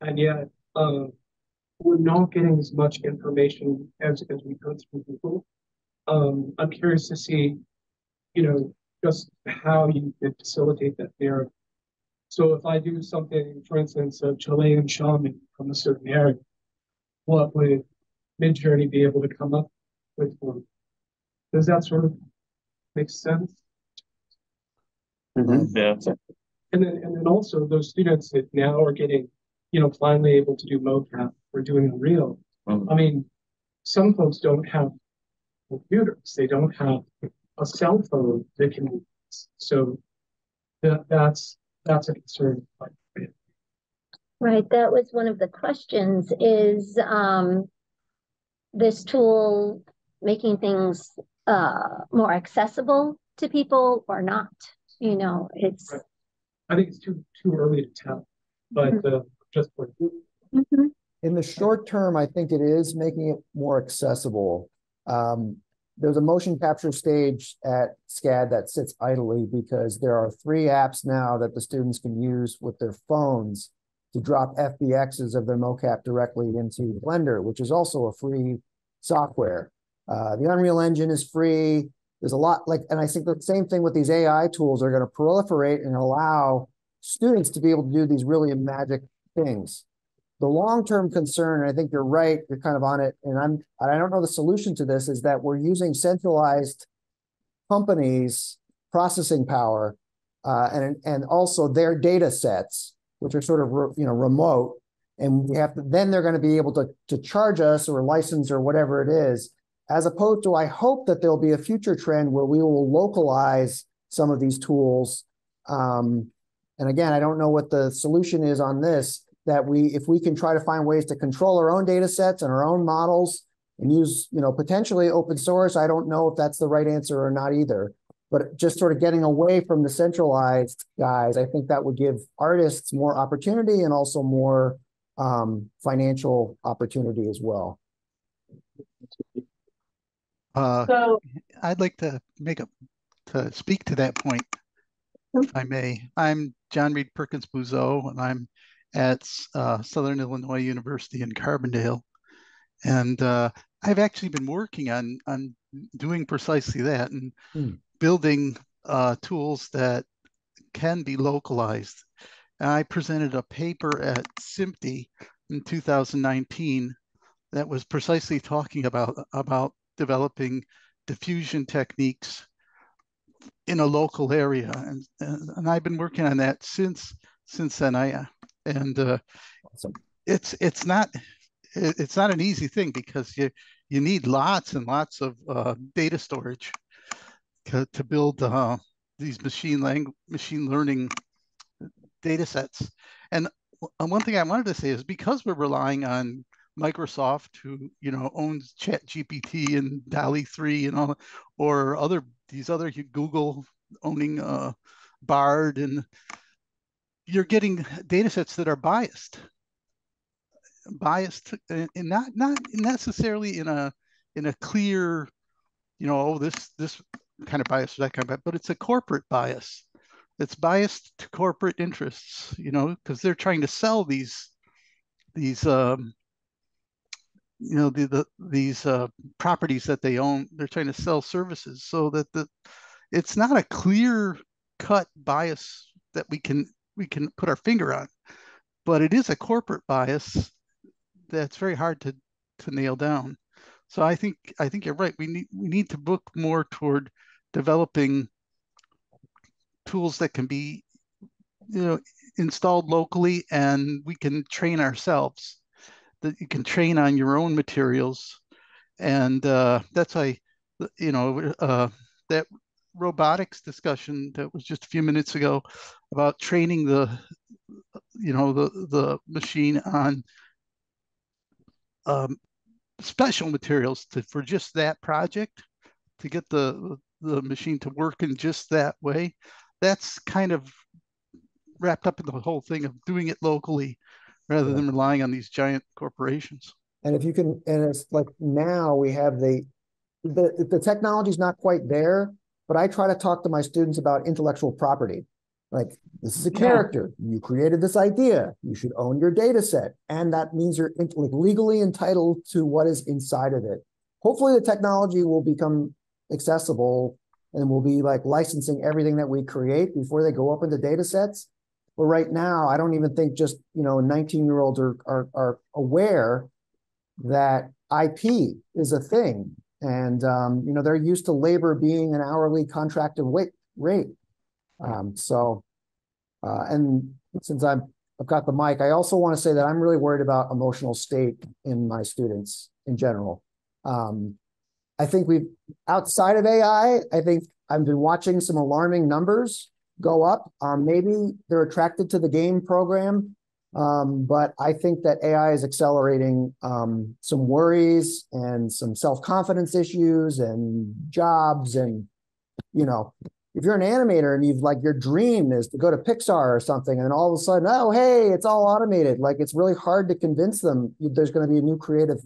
and yet uh, we're not getting as much information as, as we go through Google, um, I'm curious to see, you know, just how you could facilitate that narrative. So if I do something, for instance, a Chilean shaman from a certain area, what would Midjourney be able to come up with for me? Does that sort of make sense? Mm-hmm. Yeah. And then, and then also those students that now are getting, you know, finally able to do mocap or doing a reel. Mm-hmm. I mean, some folks don't have computers; they don't have a cell phone they can use. So that that's that's a concern. Right, that was one of the questions, is um, this tool making things uh, more accessible to people or not? You know, it's... I think it's too too early to tell, but mm-hmm. uh, just for mm-hmm. in the short term, I think it is making it more accessible. Um, there's a motion capture stage at SCAD that sits idly because there are three apps now that the students can use with their phones to drop F B Xs of their mocap directly into Blender, which is also a free software. Uh, the Unreal Engine is free. There's a lot like, and I think the same thing with these A I tools are gonna proliferate and allow students to be able to do these really magic things. The long-term concern, and I think you're right, you're kind of on it, and I'm, I don't know the solution to this, is that we're using centralized companies' processing power uh, and, and also their data sets, which are sort of re, you know remote, and we have to, then they're going to be able to, to charge us or license or whatever it is, as opposed to I hope that there'll be a future trend where we will localize some of these tools. Um, and again, I don't know what the solution is on this, that we, if we can try to find ways to control our own data sets and our own models and use, you know, potentially open source, I don't know if that's the right answer or not either, but just sort of getting away from the centralized guys, I think that would give artists more opportunity and also more um, financial opportunity as well. Uh, so I'd like to make a, to speak to that point, if I may. I'm John Reed Perkins Bouzot, and I'm at uh, Southern Illinois University in Carbondale. And uh, I've actually been working on, on doing precisely that and mm. building uh, tools that can be localized. And I presented a paper at S I M P T E in two thousand nineteen that was precisely talking about, about developing diffusion techniques in a local area. And, and, and I've been working on that since, since then. I, uh, And uh, awesome. it's it's not it's not an easy thing because you you need lots and lots of uh, data storage to, to build uh, these machine language machine learning data sets. And one thing I wanted to say is because we're relying on Microsoft, who you know owns Chat G P T and Dolly three and all, or other these other Google owning uh, Bard, and you're getting data sets that are biased, biased, and not not necessarily in a in a clear, you know, oh, this this kind of bias or that kind of bias, but it's a corporate bias. It's biased to corporate interests, you know, because they're trying to sell these these um, you know the, the these uh, properties that they own. They're trying to sell services, so that the it's not a clear cut bias that we can. we can put our finger on, but it is a corporate bias that's very hard to, to nail down. So I think I think you're right. We need we need to look more toward developing tools that can be, you know, installed locally, and we can train ourselves. That you can train on your own materials, and uh, that's why, you know, uh, that robotics discussion that was just a few minutes ago about training the, you know, the, the machine on um, special materials to, for just that project, to get the, the machine to work in just that way. That's kind of wrapped up in the whole thing of doing it locally rather yeah. than relying on these giant corporations. And if you can, and it's like now we have the, the, the technology's not quite there, but I try to talk to my students about intellectual property. Like, this is a character. You created this idea. You should own your data set. And that means you're legally entitled to what is inside of it. Hopefully the technology will become accessible and we'll be like licensing everything that we create before they go up into data sets. But right now, I don't even think just, you know, nineteen year olds are, are, are aware that I P is a thing. And, um, you know, they're used to labor being an hourly contracted rate. Um, so, uh, and since I'm, I've got the mic, I also want to say that I'm really worried about emotional state in my students in general. Um, I think we've, outside of A I, I think I've been watching some alarming numbers go up. Um, maybe they're attracted to the game program. Um, but I think that A I is accelerating um, some worries and some self-confidence issues and jobs. And, you know, if you're an animator and you've like your dream is to go to Pixar or something, and all of a sudden, oh, hey, it's all automated. Like, it's really hard to convince them there's going to be a new creative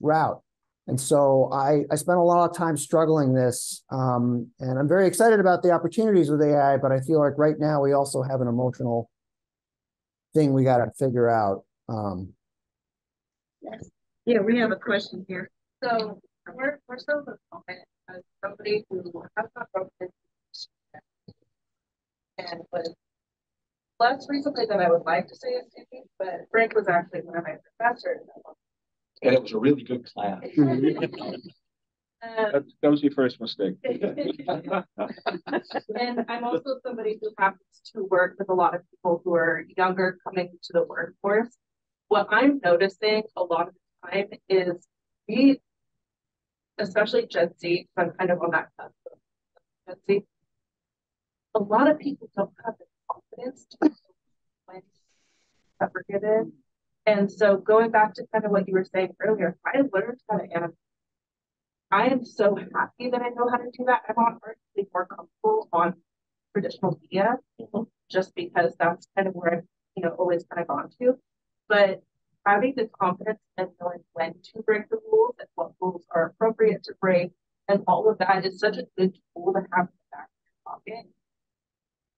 route. And so I, I spent a lot of time struggling this, um, and I'm very excited about the opportunities with A I, but I feel like right now we also have an emotional thing we got to figure out. Um, yes. Yeah, we have a question here. So we're, we're still in the moment as somebody who has not broken into and was less recently than I would like to say is teaching, but Frank was actually one of my professors. And it was a really good class. um, that, that was your first mistake. And I'm also somebody who happens to work with a lot of people who are younger coming to the workforce. What I'm noticing a lot of the time is we, especially Gen Z, because I'm kind of on that path of Gen Z, a lot of people don't have the confidence to when separated. And so going back to kind of what you were saying earlier, I learned how to animate. I am so happy that I know how to do that. I'm honestly more comfortable on traditional media, just because that's kind of where I've, you know, always kind of gone to. But having the confidence and knowing when to break the rules and what rules are appropriate to break and all of that is such a good tool to have in the back of your pocket.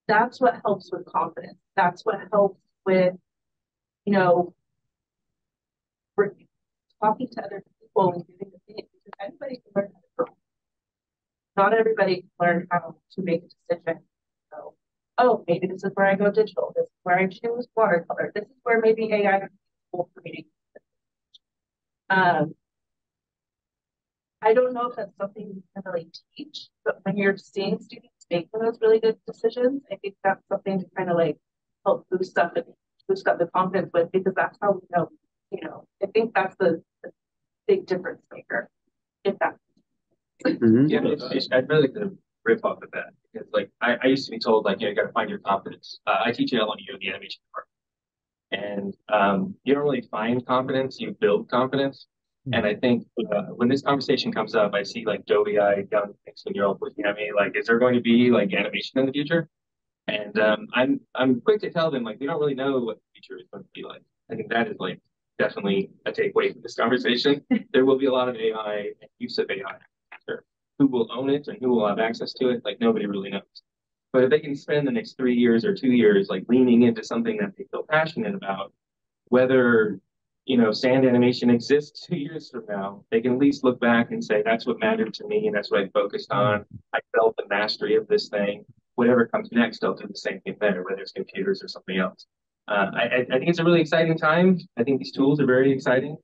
That's what helps with confidence. That's what helps with, you know, we're talking to other people and giving opinions, because anybody can learn how to grow. Not everybody can learn how to make a decision. So, oh, maybe this is where I go digital. This is where I choose watercolor. This is where maybe A I is useful for me. Um, I don't know if that's something you can really teach, but when you're seeing students making those really good decisions, I think that's something to kind of like help boost up and boost up the confidence with, because that's how we know. You know, I think that's the, the big difference maker. If that. Mm-hmm. Yeah, it's, it's, I'm really gonna rip off of that, because like I, I used to be told like, you know, you gotta find your confidence. Uh, I teach L M U in the animation department, and um, you don't really find confidence; you build confidence. Mm-hmm. And I think uh, when this conversation comes up, I see like doe-eyed young sixteen-year-old looking at me like, "Is there going to be like animation in the future?" And um, I'm I'm quick to tell them like, we don't really know what the future is going to be like. I think that is like. Definitely a takeaway from this conversation. There will be a lot of A I and use of A I after. Who will own it and who will have access to it? Like, nobody really knows. But if they can spend the next three years or two years like leaning into something that they feel passionate about, whether, you know, sand animation exists two years from now, they can at least look back and say, that's what mattered to me, and that's what I focused on. I felt the mastery of this thing. Whatever comes next, they'll do the same thing there, whether it's computers or something else. Uh, I, I think it's a really exciting time. I think these tools are very exciting.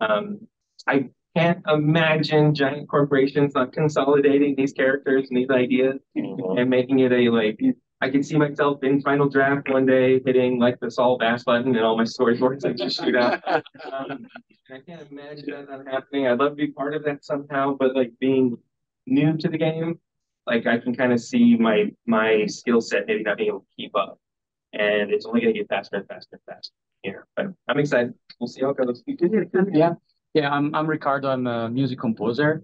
Um, I can't imagine giant corporations not consolidating these characters and these ideas mm-hmm. and making it a, like, I can see myself in Final Draft one day hitting, like, the Saul Bass button and all my storyboards I just shoot out. Um, I can't imagine that not happening. I'd love to be part of that somehow, but, like, being new to the game, like, I can kind of see my, my skill set maybe not being able to keep up. And it's only going to get faster and faster and faster here. But I'm excited. We'll see how it goes. Yeah, yeah. I'm I'm Ricardo. I'm a music composer,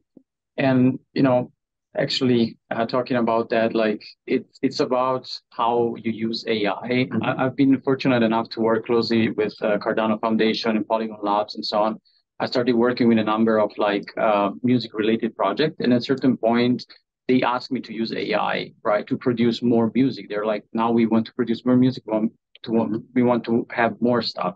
and you know, actually uh, talking about that, like it's it's about how you use A I. Mm-hmm. I, I've been fortunate enough to work closely with uh, Cardano Foundation and Polygon Labs and so on. I started working with a number of like uh, music related projects, and at a certain point. They asked me to use A I, right, to produce more music. They're like, now we want to produce more music. We want to, we want to have more stuff.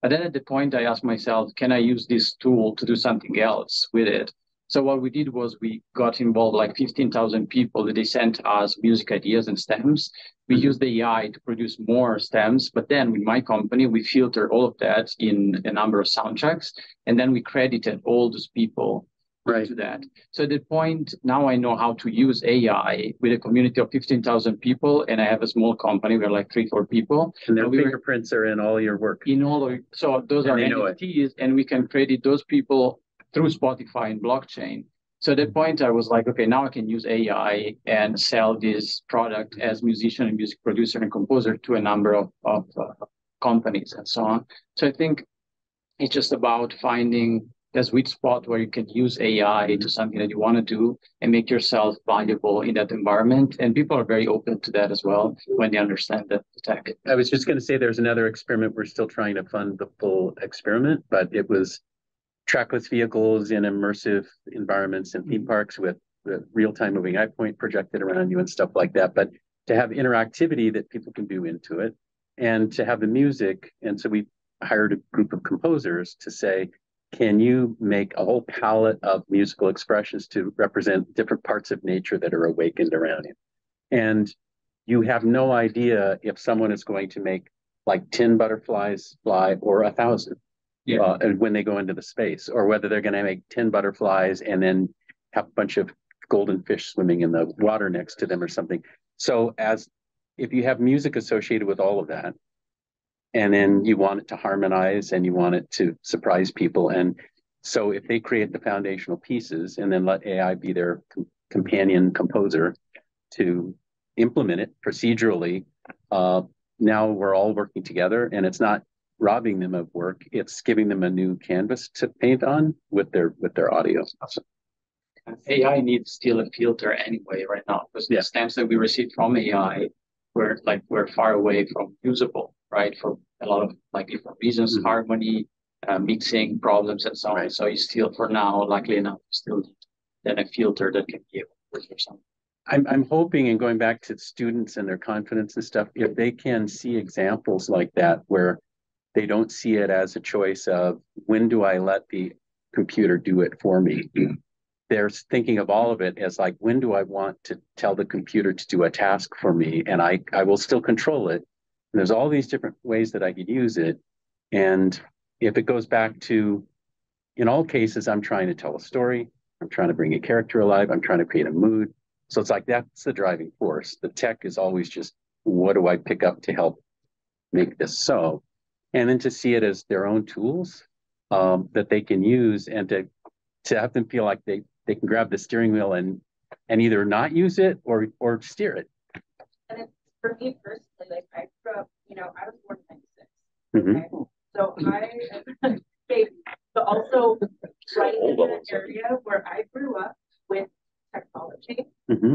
But then at the point, I asked myself, can I use this tool to do something else with it? So what we did was we got involved, like fifteen thousand people that they sent us music ideas and stems. We used the A I to produce more stems, but then with my company, we filter all of that in a number of soundtracks, and then we credited all those people. Right. To that. So at the point, now I know how to use A I with a community of fifteen thousand people, and I have a small company. We're like three, four people. And their and we fingerprints were, are in all your work. In all of, so those and are N F Ts, and we can credit those people through Spotify and blockchain. So at that point, I was like, okay, now I can use A I and sell this product as musician and music producer and composer to a number of, of uh, companies and so on. So I think it's just about finding the sweet spot where you can use A I to something that you want to do and make yourself valuable in that environment. And people are very open to that as well when they understand the tech. I was just going to say there's another experiment. We're still trying to fund the full experiment, but it was trackless vehicles in immersive environments and theme parks with the real-time moving eye point projected around you and stuff like that. But to have interactivity that people can do into it and to have the music. And so we hired a group of composers to say, can you make a whole palette of musical expressions to represent different parts of nature that are awakened around you? And you have no idea if someone is going to make like ten butterflies fly or a thousand yeah. uh, when they go into the space, or whether they're going to make ten butterflies and then have a bunch of golden fish swimming in the water next to them or something. So as if you have music associated with all of that, and then you want it to harmonize and you want it to surprise people. And so if they create the foundational pieces and then let A I be their com- companion composer to implement it procedurally, uh, now we're all working together, and it's not robbing them of work. It's giving them a new canvas to paint on with their with their audio. Awesome. A I needs still a filter anyway right now, because yeah. the stamps that we received from A I were like we're far away from usable, right? For a lot of like different reasons, mm-hmm. harmony, uh, mixing problems, and so on. Right. So you still, for now, luckily enough, still need then a filter that can be able to something. I'm I'm hoping, and going back to students and their confidence and stuff, if they can see examples like that where they don't see it as a choice of when do I let the computer do it for me. Mm-hmm. They're thinking of all of it as like, when do I want to tell the computer to do a task for me? And I, I will still control it. And there's all these different ways that I could use it. And if it goes back to, in all cases, I'm trying to tell a story. I'm trying to bring a character alive. I'm trying to create a mood. So it's like, that's the driving force. The tech is always just, what do I pick up to help make this so? And then to see it as their own tools um, that they can use, and to to have them feel like they They can grab the steering wheel and and either not use it or or steer it. And it's, for me personally, like I grew up, you know, I was born in ninety-six. Mm-hmm. Okay? So I am baby, but also right in an area where I grew up with technology. Mm-hmm.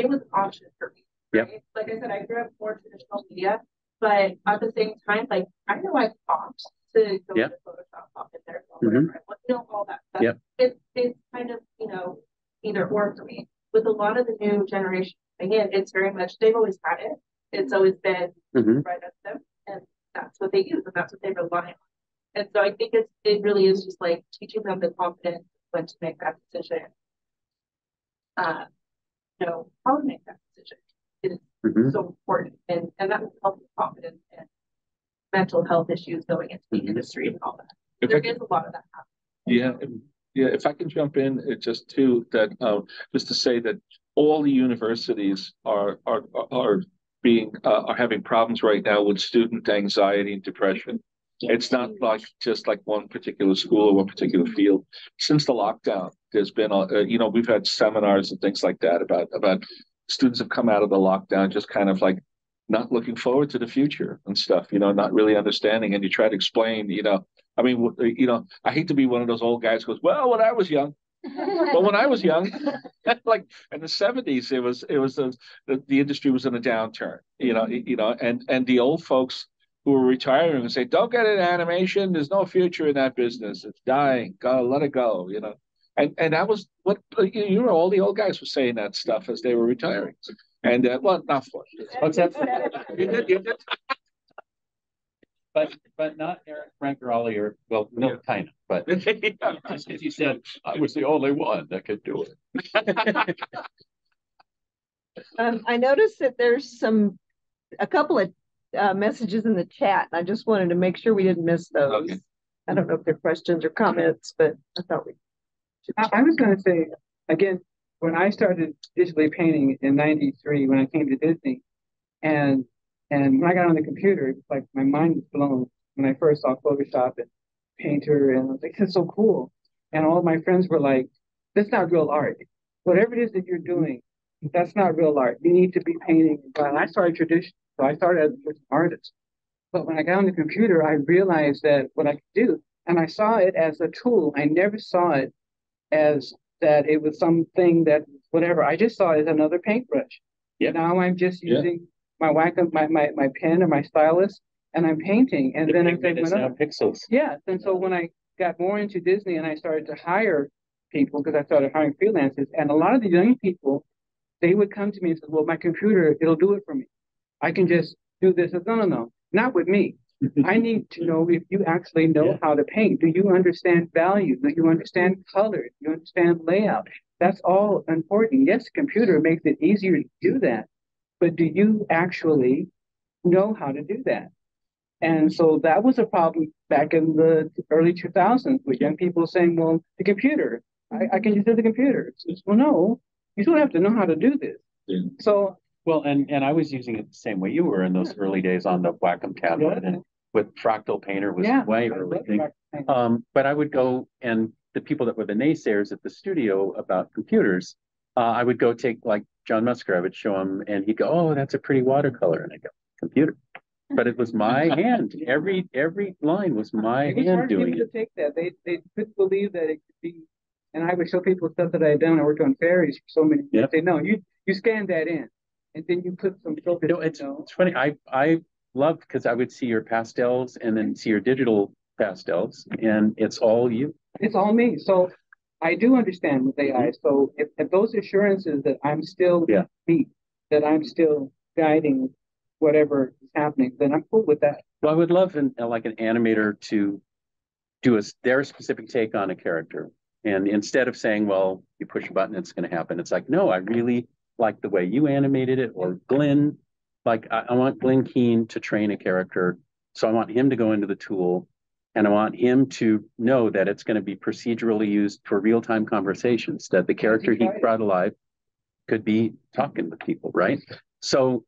It was an option for me. Right? Yep. Like I said, I grew up more traditional media, but at the same time, like I know I popped to go yep. to Photoshop pop in there, so mm-hmm. whatever I want, you know, all that stuff. Yep. It's it's kind of, you know, either or for me. With a lot of the new generation coming in, it's very much they've always had it. It's always been mm-hmm. right at them, and that's what they use, and that's what they rely on. And so I think it's it really is just like teaching them the confidence when to make that decision. Uh, you know, how to make that decision is mm-hmm. so important, and and that will help with confidence and mental health issues going into the mm-hmm. industry and all that. There is a lot of that happening. Yeah. Yeah, if I can jump in, it just too that uh, just to say that all the universities are are are being uh, are having problems right now with student anxiety and depression. Yeah. It's not like just like one particular school or one particular field. Since the lockdown, there's been a, uh, you know we've had seminars and things like that about about students have come out of the lockdown just kind of like not looking forward to the future and stuff. You know, not really understanding, and you try to explain. You know. I mean, you know, I hate to be one of those old guys who goes, well, when I was young, well, when I was young, like in the seventies, it was it was the, the, the industry was in a downturn, you know, you know, and, and the old folks who were retiring and say, don't get into animation. There's no future in that business. It's dying. Go, let it go, you know. And and that was what, you know, all the old guys were saying that stuff as they were retiring. And, uh, well, not for it. But but not Eric Francaroli or, well, no, yeah. kind of, but yeah. just because he said, I was the only one that could do it. um, I noticed that there's some, a couple of uh, messages in the chat. I just wanted to make sure we didn't miss those. Okay. I don't know if they're questions or comments, but I thought we should. I, I was going to say, again, when I started digitally painting in ninety-three, when I came to Disney, and And when I got on the computer, it's like my mind was blown when I first saw Photoshop and Painter, and I was like, this is so cool. And all of my friends were like, that's not real art. Whatever it is that you're doing, that's not real art. You need to be painting. And I started tradition, so I started as an artist. But when I got on the computer, I realized that what I could do, and I saw it as a tool. I never saw it as that it was something that whatever. I just saw it as another paintbrush. Yep. Now I'm just using yeah. my wacko, my, my my pen or my stylus, and I'm painting. And the then I think it's now pixels. Yes. And so when I got more into Disney and I started to hire people, because I started hiring freelancers, and a lot of the young people, they would come to me and say, well, my computer, it'll do it for me. I can just do this. Said, no, no, no, not with me. I need to know if you actually know yeah. how to paint. Do you understand value? Do you understand color? Do you understand layout? That's all important. Yes, the computer makes it easier to do that, but do you actually know how to do that? And so that was a problem back in the early two thousands with young people saying, well, the computer, I, I can just do the computer. It's, well, no, you still have to know how to do this. Yeah. So, well, and, and I was using it the same way you were in those yeah. early days on the Wacom tablet yeah. and with Fractal Painter was yeah, way early thing. Um, but I would go, and the people that were the naysayers at the studio about computers, uh, I would go take like John Musker, I would show him and he'd go, oh, that's a pretty watercolor. And I go, computer. But it was my hand. Every every line was my it was hand hard doing to it. To take that. They they couldn't believe that it could be. And I would show people stuff that I had done. I worked on fairies for so many. Yep. They say, no, you you scan that in, and then you put some filters. No, it's, you know? It's funny. I I love because I would see your pastels and then see your digital pastels, and it's all you. It's all me. So I do understand with A I. Mm-hmm. So if, if those assurances that I'm still yeah. me, that I'm still guiding whatever is happening, then I'm cool with that. Well, I would love an, like an animator to do a, their specific take on a character. And instead of saying, well, you push a button, it's going to happen. It's like, no, I really like the way you animated it. Or Glenn, like I, I want Glenn Keane to train a character. So I want him to go into the tool and I want him to know that it's going to be procedurally used for real-time conversations, that the character he brought alive could be talking with people, right? So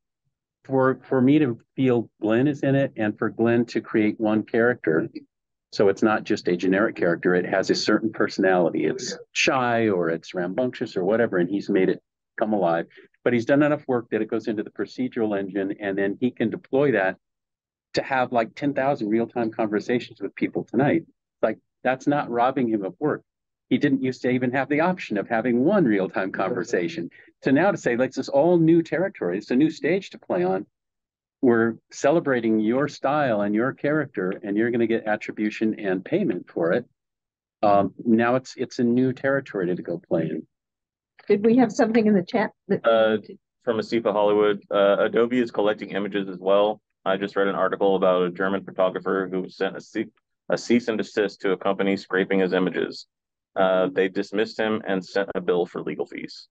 For for me to feel Glenn is in it, and for Glenn to create one character, so it's not just a generic character, it has a certain personality. It's shy or it's rambunctious or whatever, and he's made it come alive. But he's done enough work that it goes into the procedural engine, and then he can deploy that to have like ten thousand real-time conversations with people tonight. Like, that's not robbing him of work. He didn't used to even have the option of having one real-time conversation. So now to say, like, this is all new territory. It's a new stage to play on. We're celebrating your style and your character, and you're going to get attribution and payment for it. Um, now it's it's a new territory to, to go play in. Did we have something in the chat? That uh, from Asifa Hollywood, uh, Adobe is collecting images as well. I just read an article about a German photographer who sent a, ce a cease and desist to a company scraping his images. Uh, they dismissed him and sent a bill for legal fees.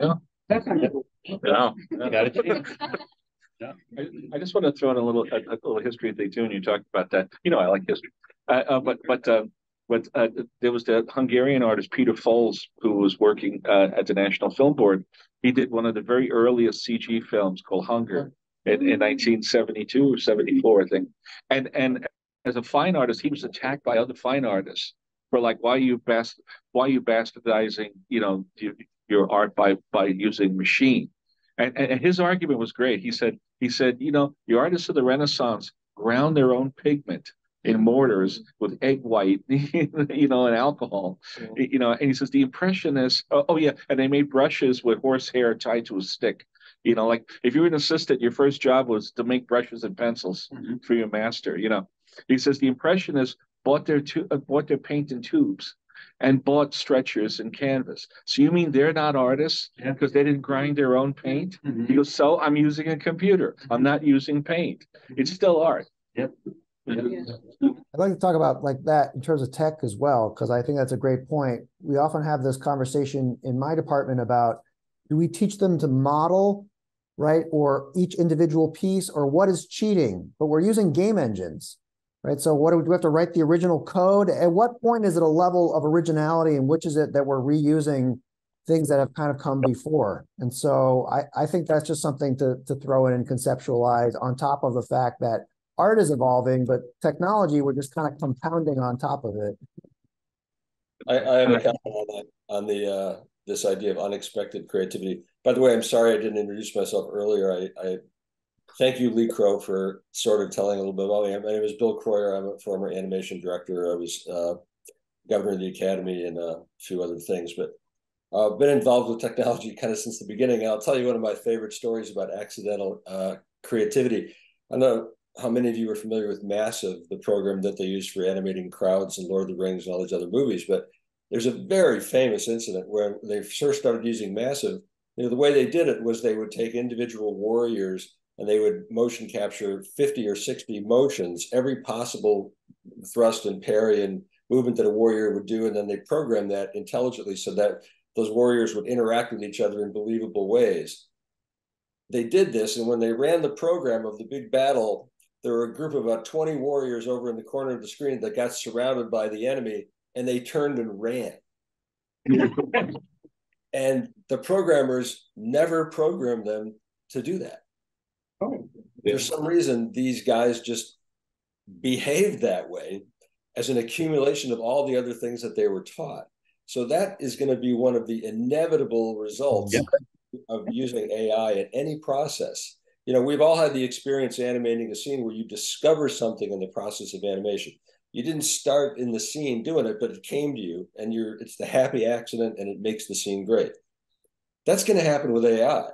Yeah, that's not cool. No, got it. Yeah. I, I just want to throw in a little a, a little history thing too. And you talked about that. You know, I like history. Uh, uh, but but uh, but uh, there was the Hungarian artist Peter Fols, who was working uh, at the National Film Board. He did one of the very earliest C G films called Hunger in, in nineteen seventy-two or seventy-four, I think. And and as a fine artist, he was attacked by other fine artists for like, why are you bast why are you bastardizing, you know, your, your art by by using machine. And, and his argument was great. He said he said, you know, the artists of the Renaissance ground their own pigment in mortars with egg white, you know, and alcohol, yeah. you know. And he says the Impressionists, oh, oh yeah, and they made brushes with horse hair tied to a stick. You know, like if you were an assistant, your first job was to make brushes and pencils mm-hmm. for your master. You know, he says the Impressionists bought their tu uh, bought their paint in tubes, and bought stretchers and canvas. So you mean they're not artists because yeah. they didn't grind their own paint? Mm-hmm. He goes, so I'm using a computer. I'm not using paint. It's still art. Yep. Yeah. I'd like to talk about like that in terms of tech as well, because I think that's a great point. We often have this conversation in my department about, do we teach them to model, right, or each individual piece, or what is cheating? But we're using game engines. Right, so what do we, do we have to write the original code? At what point is it a level of originality, and which is it that we're reusing things that have kind of come before? And so I, I think that's just something to, to throw in and conceptualize on top of the fact that art is evolving, but technology, we're just kind of compounding on top of it. I, I have a comment on that, on the, uh, this idea of unexpected creativity. By the way, I'm sorry I didn't introduce myself earlier. I, I Thank you, Lee Crow, for sort of telling a little bit about me. My name is Bill Croyer. I'm a former animation director. I was uh, governor of the Academy and uh, a few other things, but I've uh, been involved with technology kind of since the beginning. And I'll tell you one of my favorite stories about accidental uh, creativity. I don't know how many of you are familiar with Massive, the program that they use for animating crowds and Lord of the Rings and all these other movies, but there's a very famous incident where they first started using Massive. You know, the way they did it was they would take individual warriors and they would motion capture fifty or sixty motions, every possible thrust and parry and movement that a warrior would do. And then they programmed that intelligently so that those warriors would interact with each other in believable ways. They did this. And when they ran the program of the big battle, there were a group of about twenty warriors over in the corner of the screen that got surrounded by the enemy, and they turned and ran. And the programmers never programmed them to do that. Oh, yeah. For some reason, these guys just behaved that way as an accumulation of all the other things that they were taught. So that is going to be one of the inevitable results yeah. of using A I in any process. You know, we've all had the experience animating a scene where you discover something in the process of animation. You didn't start in the scene doing it, but it came to you, and you're it's the happy accident, and it makes the scene great. That's going to happen with A I,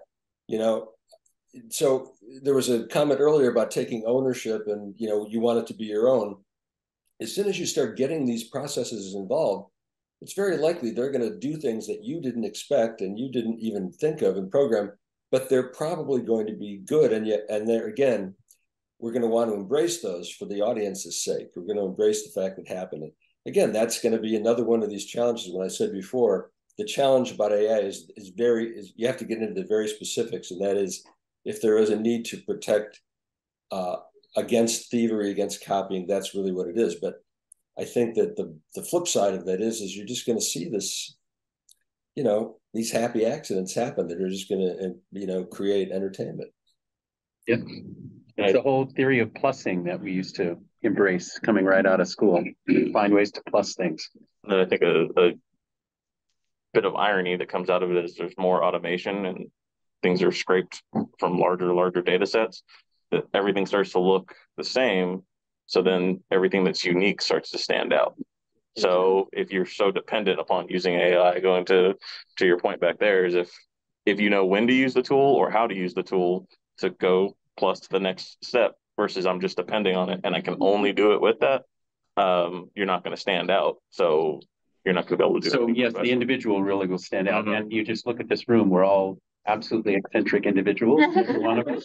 you know. So there was a comment earlier about taking ownership and, you know, you want it to be your own. As soon as you start getting these processes involved, it's very likely they're going to do things that you didn't expect and you didn't even think of and program, but they're probably going to be good. And yet, and there again, we're going to want to embrace those for the audience's sake. We're going to embrace the fact that happened. And again, that's going to be another one of these challenges. When I said before, the challenge about A I is, is very, is you have to get into the very specifics, and that is, if there is a need to protect uh, against thievery, against copying, that's really what it is. But I think that the, the flip side of that is, is you're just going to see this, you know, these happy accidents happen that are just going to, you know, create entertainment. Yep. It's the whole theory of plussing that we used to embrace coming right out of school, find ways to plus things. And then I think a, a bit of irony that comes out of it is there's more automation and things are scraped from larger, larger data sets, that everything starts to look the same. So then everything that's unique starts to stand out. So if you're so dependent upon using A I, going to, to your point back there, is if, if you know when to use the tool or how to use the tool to go plus to the next step versus I'm just depending on it and I can only do it with that, um, you're not going to stand out. So you're not going to be able to do so, that. So yes, the individual really will stand out. Mm-hmm. And you just look at this room, we're all absolutely eccentric individuals, every one of us,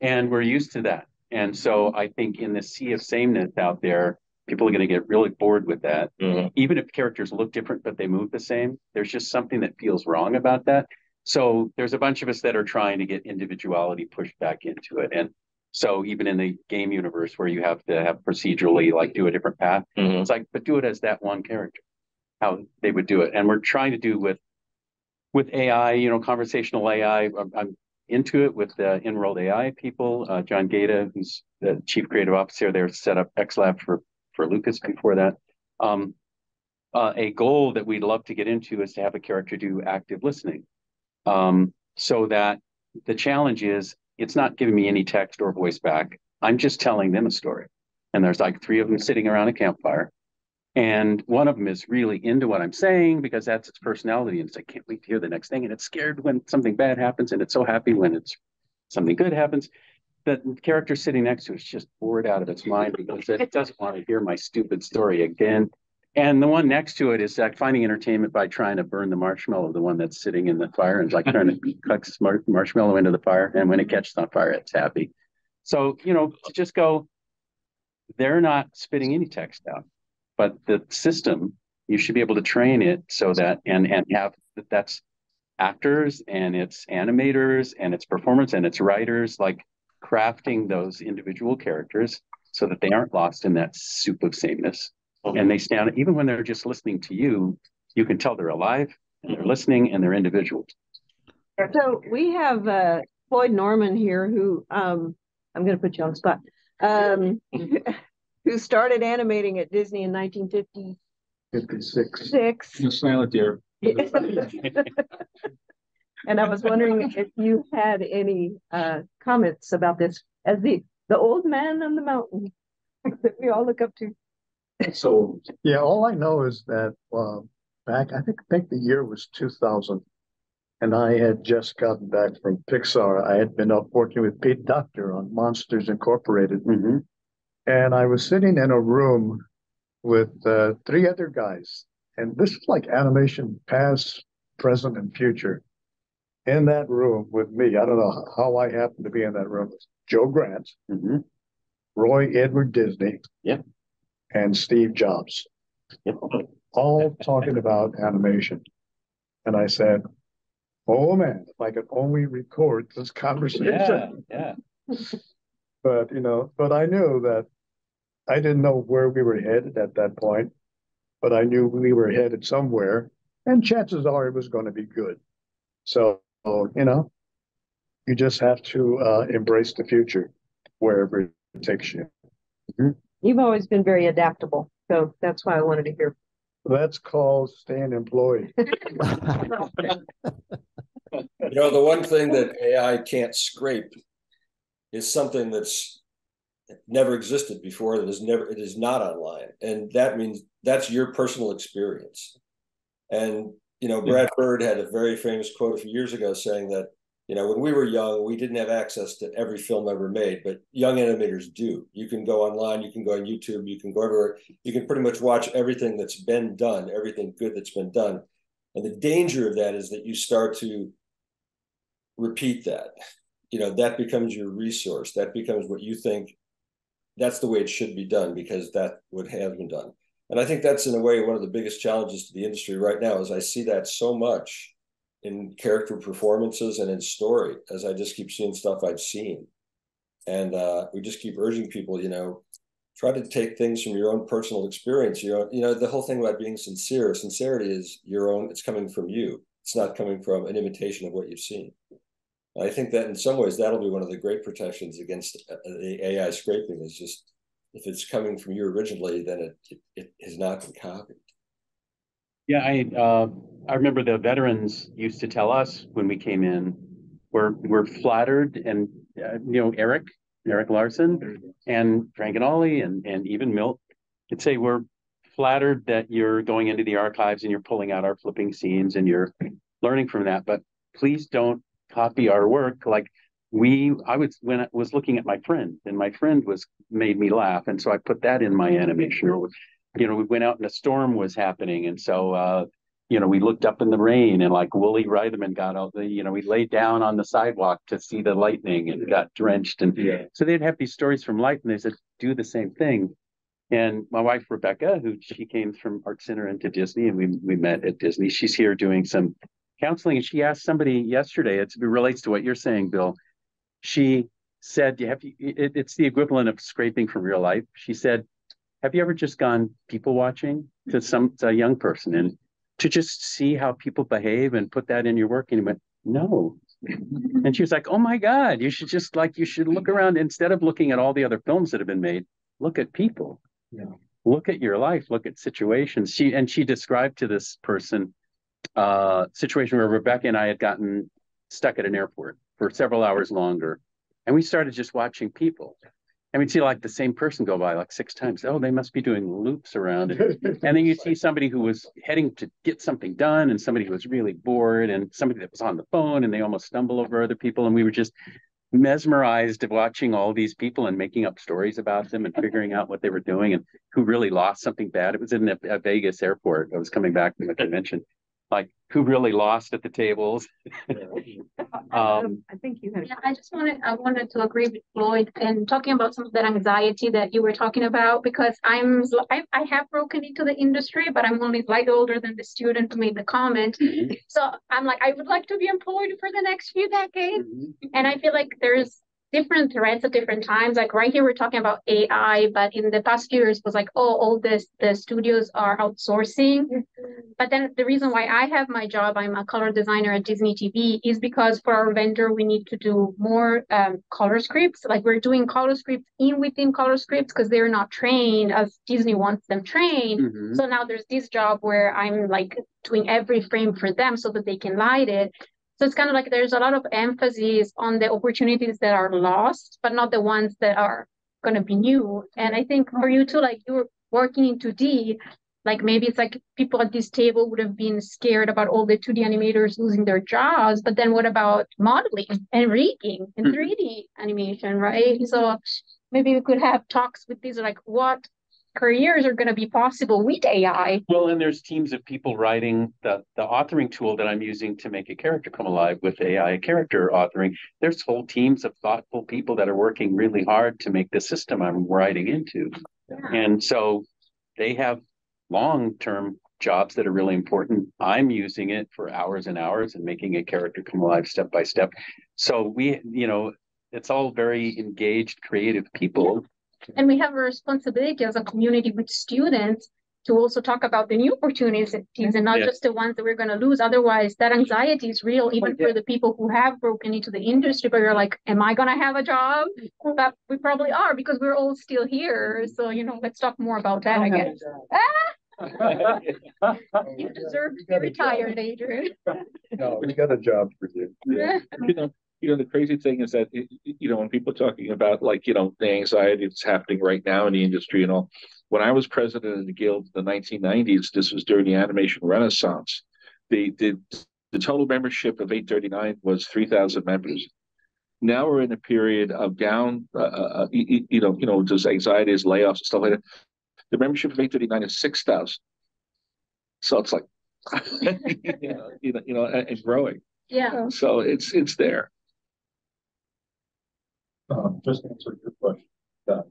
and we're used to that. And so I think in the sea of sameness out there, people are going to get really bored with that. Mm-hmm. Even if characters look different, but they move the same, there's just something that feels wrong about that. So there's a bunch of us that are trying to get individuality pushed back into it. And so even in the game universe where you have to have procedurally, like do a different path, mm-hmm. it's like, but do it as that one character, how they would do it. And we're trying to do with With A I, you know, conversational A I, I'm, I'm into it with the in-world A I people. Uh, John Gaeta, who's the chief creative officer there, set up X Lab for, for Lucas before that. Um, uh, a goal that we'd love to get into is to have a character do active listening. Um, so that the challenge is, it's not giving me any text or voice back. I'm just telling them a story. And there's like three of them sitting around a campfire. And one of them is really into what I'm saying because that's its personality. And it's like, can't wait to hear the next thing. And it's scared when something bad happens. And it's so happy when it's something good happens. The character sitting next to it is just bored out of its mind because it doesn't want to hear my stupid story again. And the one next to it is like finding entertainment by trying to burn the marshmallow, the one that's sitting in the fire, and like trying to cut marshmallow into the fire. And when it catches on fire, it's happy. So, you know, to just go, they're not spitting any text out. But the system, you should be able to train it so that, and and have, that's actors and it's animators and it's performers and it's writers, like crafting those individual characters so that they aren't lost in that soup of sameness. Okay. And they stand, even when they're just listening to you, you can tell they're alive and they're listening and they're individuals. So we have uh, Floyd Norman here who, um, I'm going to put you on the spot. Um, who started animating at Disney in nineteen fifty-six. fifty-six. Six. Silent year. And I was wondering if you had any uh, comments about this as the, the old man on the mountain that we all look up to. So, yeah, all I know is that uh, back, I think, I think the year was two thousand, and I had just gotten back from Pixar. I had been up working with Pete Docter on Monsters Incorporated. Mm-hmm. And I was sitting in a room with uh, three other guys. And this is like animation past, present, and future. In that room with me, I don't know how I happened to be in that room, Joe Grant, mm-hmm. Roy Edward Disney, yeah. and Steve Jobs, yeah. all talking about animation. And I said, oh, man, if I could only record this conversation. Yeah, yeah. But, you know, but I knew that I didn't know where we were headed at that point, but I knew we were headed somewhere, and chances are it was going to be good. So, you know, you just have to uh, embrace the future wherever it takes you. Mm-hmm. You've always been very adaptable, so that's why I wanted to hear. That's called staying employed. You know, the one thing that A I can't scrape is something that's never existed before. That is never, it is not online, and that means that's your personal experience. And you know, Brad Bird had a very famous quote a few years ago saying that, you know, when we were young, we didn't have access to every film ever made, but young animators do. You can go online, you can go on YouTube, you can go everywhere, you can pretty much watch everything that's been done, everything good that's been done. And the danger of that is that you start to repeat that. You know, that becomes your resource. That becomes what you think that's the way it should be done because that would have been done. And I think that's in a way one of the biggest challenges to the industry right now is I see that so much in character performances and in story as I just keep seeing stuff I've seen. And uh, we just keep urging people, you know, try to take things from your own personal experience. Your own, you know, the whole thing about being sincere, sincerity is your own, it's coming from you. It's not coming from an imitation of what you've seen. I think that in some ways, that'll be one of the great protections against the A I scraping is just, if it's coming from you originally, then it, it, it has not been copied. Yeah, I uh, I remember the veterans used to tell us when we came in, we're, we're flattered and, uh, you know, Eric, Eric Larson and Frank and Ollie and, and even Milt, I'd say we're flattered that you're going into the archives and you're pulling out our flipping scenes and you're learning from that, but please don't copy our work. Like we, I was when I was looking at my friend, and my friend was made me laugh, and so I put that in my animation. Or, you know, we went out and a storm was happening, and so uh, you know, we looked up in the rain, and like Wooly Reitherman got out. The, you know, we laid down on the sidewalk to see the lightning and got drenched, and yeah. so they'd have these stories from life, and they said do the same thing. And my wife Rebecca, who she came from Art Center into Disney, and we we met at Disney. She's here doing some counseling, and she asked somebody yesterday, it's, it relates to what you're saying, Bill. She said, you have to, it, it's the equivalent of scraping from real life. She said, have you ever just gone people watching to some to a young person and to just see how people behave and put that in your work? And he went, no. And she was like, oh my God, you should just like, you should look around instead of looking at all the other films that have been made, look at people, yeah. look at your life, look at situations. She, and she described to this person, Uh, situation where Rebecca and I had gotten stuck at an airport for several hours longer, and we started just watching people, and we'd see like the same person go by like six times. Oh, they must be doing loops around it. And then you see somebody who was heading to get something done, and somebody who was really bored, and somebody that was on the phone, and they almost stumble over other people, and we were just mesmerized of watching all these people and making up stories about them and figuring out what they were doing and who really lost something bad. It was in a, a Vegas airport. I was coming back from a convention. Like who really lost at the tables. um, I think you had. Yeah, I just wanted I wanted to agree with Floyd and talking about some of that anxiety that you were talking about, because I'm I, I have broken into the industry, but I'm only slightly older than the student who made the comment. Mm-hmm. So I'm like, I would like to be employed for the next few decades, mm-hmm. and I feel like there's different threads at different times. Like right here, we're talking about A I, but in the past few years, it was like, oh, all this, the studios are outsourcing. Mm-hmm. But then the reason why I have my job, I'm a color designer at Disney T V, is because for our vendor, we need to do more um, color scripts. Like we're doing color scripts in within color scripts because they're not trained as Disney wants them trained. Mm-hmm. So now there's this job where I'm like doing every frame for them so that they can light it. So it's kind of like there's a lot of emphasis on the opportunities that are lost, but not the ones that are going to be new. And I think for you too, like you were working in two D, like maybe it's like people at this table would have been scared about all the two D animators losing their jobs, but then what about modeling and rigging and three D animation, right? So maybe we could have talks with these, like what careers are going to be possible with A I. Well, and there's teams of people writing the, the authoring tool that I'm using to make a character come alive with A I character authoring. There's whole teams of thoughtful people that are working really hard to make the system I'm writing into. Yeah. And so they have long-term jobs that are really important. I'm using it for hours and hours and making a character come alive step by step. So we, you know, it's all very engaged, creative people. Yeah. And we have a responsibility as a community with students to also talk about the new opportunities and not yeah. just the ones that we're going to lose. Otherwise, that anxiety is real, even yeah. for the people who have broken into the industry, but you're like, am I going to have a job? But we probably are because we're all still here. So, you know, let's talk more about that, I, I guess. Ah! You deserve to be retired, Adrian. No, we got a job for you. Yeah. You know. You know, the crazy thing is that, you know, when people are talking about, like, you know, the anxiety that's happening right now in the industry and all, when I was president of the Guild in the nineteen nineties, this was during the animation renaissance. The the, the total membership of eight thirty-nine was three thousand members. Now we're in a period of down, uh, uh, you, you know, you know, just anxieties, layoffs and stuff like that. The membership of eight thirty-nine is six thousand. So it's like, you know, you know, you know, and growing. Yeah. So it's it's there. Um, just to answer your question, that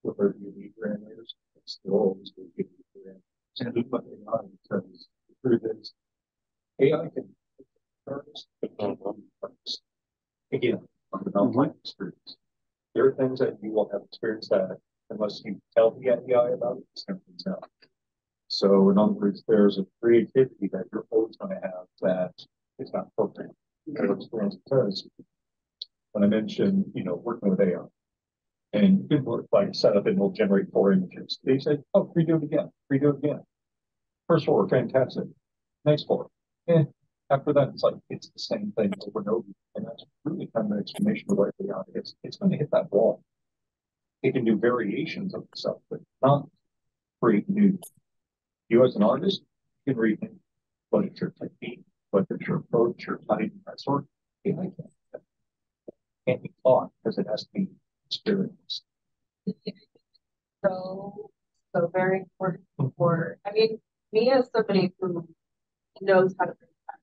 whether you need animators, it's still always going to give you grant. And do what A I, because the truth is, A I can artists, but not artists. Again, on the online experience, there are things that you will have experienced that unless you tell the A I about it, it's going to be out. So, in other words, there's a creativity that you're always going to have that is not programmed. Kind of experience because. When I mentioned, you know, working with A I and you can work like set up and we'll generate four images. They said, oh, redo it again, redo it again. First four, fantastic. Next four. Eh. After that, it's like, it's the same thing over and over. And that's really kind of an explanation of what A I is. It's going to hit that wall. It can do variations of itself, but not create new. You as an artist, you can read what it's your technique, what it's your approach, your type, that sort. A I can. Can't be taught because it has to be experienced. So, so very important for, I mean, me as somebody who knows how to bring that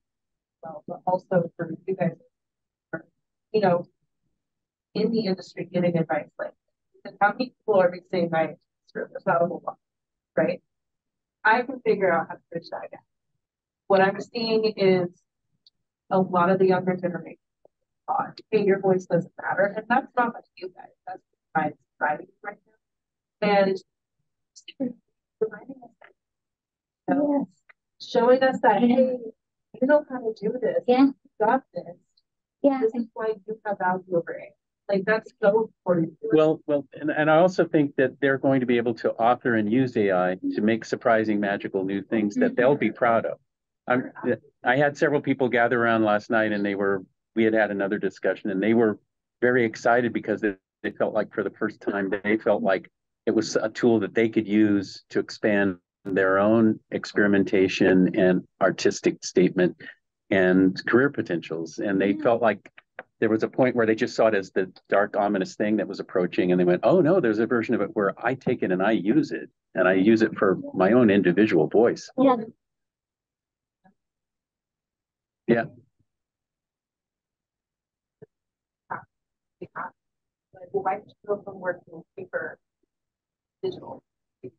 well, but also for you guys, you know, in the industry, giving advice like, how many people are mixing my script? It's not a whole lot, right? I can figure out how to bridge that gap. What I'm seeing is a lot of the younger generation. Hey, your voice doesn't matter, and that's not like you guys. That's what's driving right now, and reminding us that, you know, yes. showing us that yeah. hey, you know how to do this. Yeah, you got this. Yeah, this is why you have value over it. Like that's so important. Well, well, and and I also think that they're going to be able to author and use A I to make surprising, magical new things that they'll be proud of. I'm. I had several people gather around last night, and they were. We had had another discussion and they were very excited because they, they felt like for the first time, they felt like it was a tool that they could use to expand their own experimentation and artistic statement and career potentials. And they felt like there was a point where they just saw it as the dark, ominous thing that was approaching. And they went, oh no, there's a version of it where I take it and I use it and I use it for my own individual voice. Yeah. Yeah. Like, well, why did you go from working paper digital? It's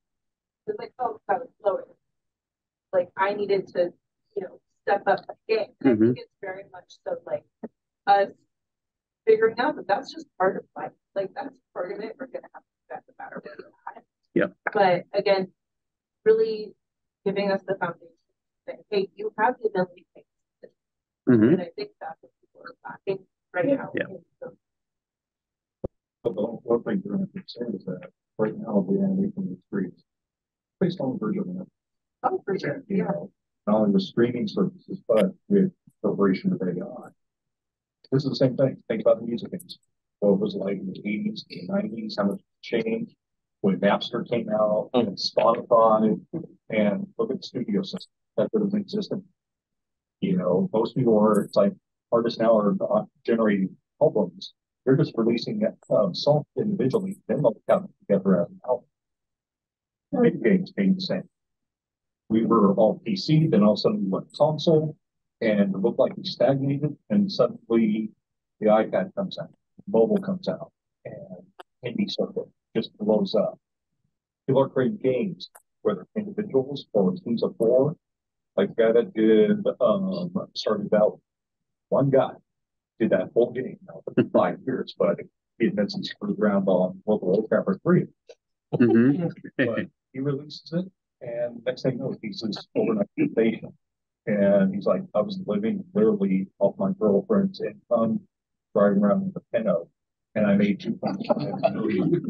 like, oh, I was flowing. Like, I needed to, you know, step up again. And mm-hmm. I think it's very much so, like, us figuring out that that's just part of life. Like, that's part of it. We're going to have to do that no matter what. Yeah. But again, really giving us the foundation that, hey, you have the ability to make this. Mm-hmm. And I think that's what people are lacking right now. Yeah. So, but the one thing you're going to say is that right now the animation industry is based on the version of it. Oh, for sure. You yeah. know, not only with streaming services, but with the digital version of A I. This is the same thing. Think about the music industry. What it was like in the eighties, the nineties, how much changed when Napster came out and Spotify, and look at the studio system that would have existed. You know, most people are, it's like artists now are not generating albums. They're just releasing um, songs individually, then they'll come together as an album. Video games being the same. We were all P C, then all of a sudden we went console, and it looked like we stagnated, and suddenly the iPad comes out, mobile comes out, and indie circuit just blows up. People are creating games, whether individuals or teams of four. Like the guy that did, um, started out, one guy did that whole game now for five years, but he admits he's screwed around on World of Warcraft for three. Mm-hmm. But he releases it, and next thing you know, he's this overnight sensation. And he's like, I was living literally off my girlfriend's income, driving around with a Pinot, and I made two point five million.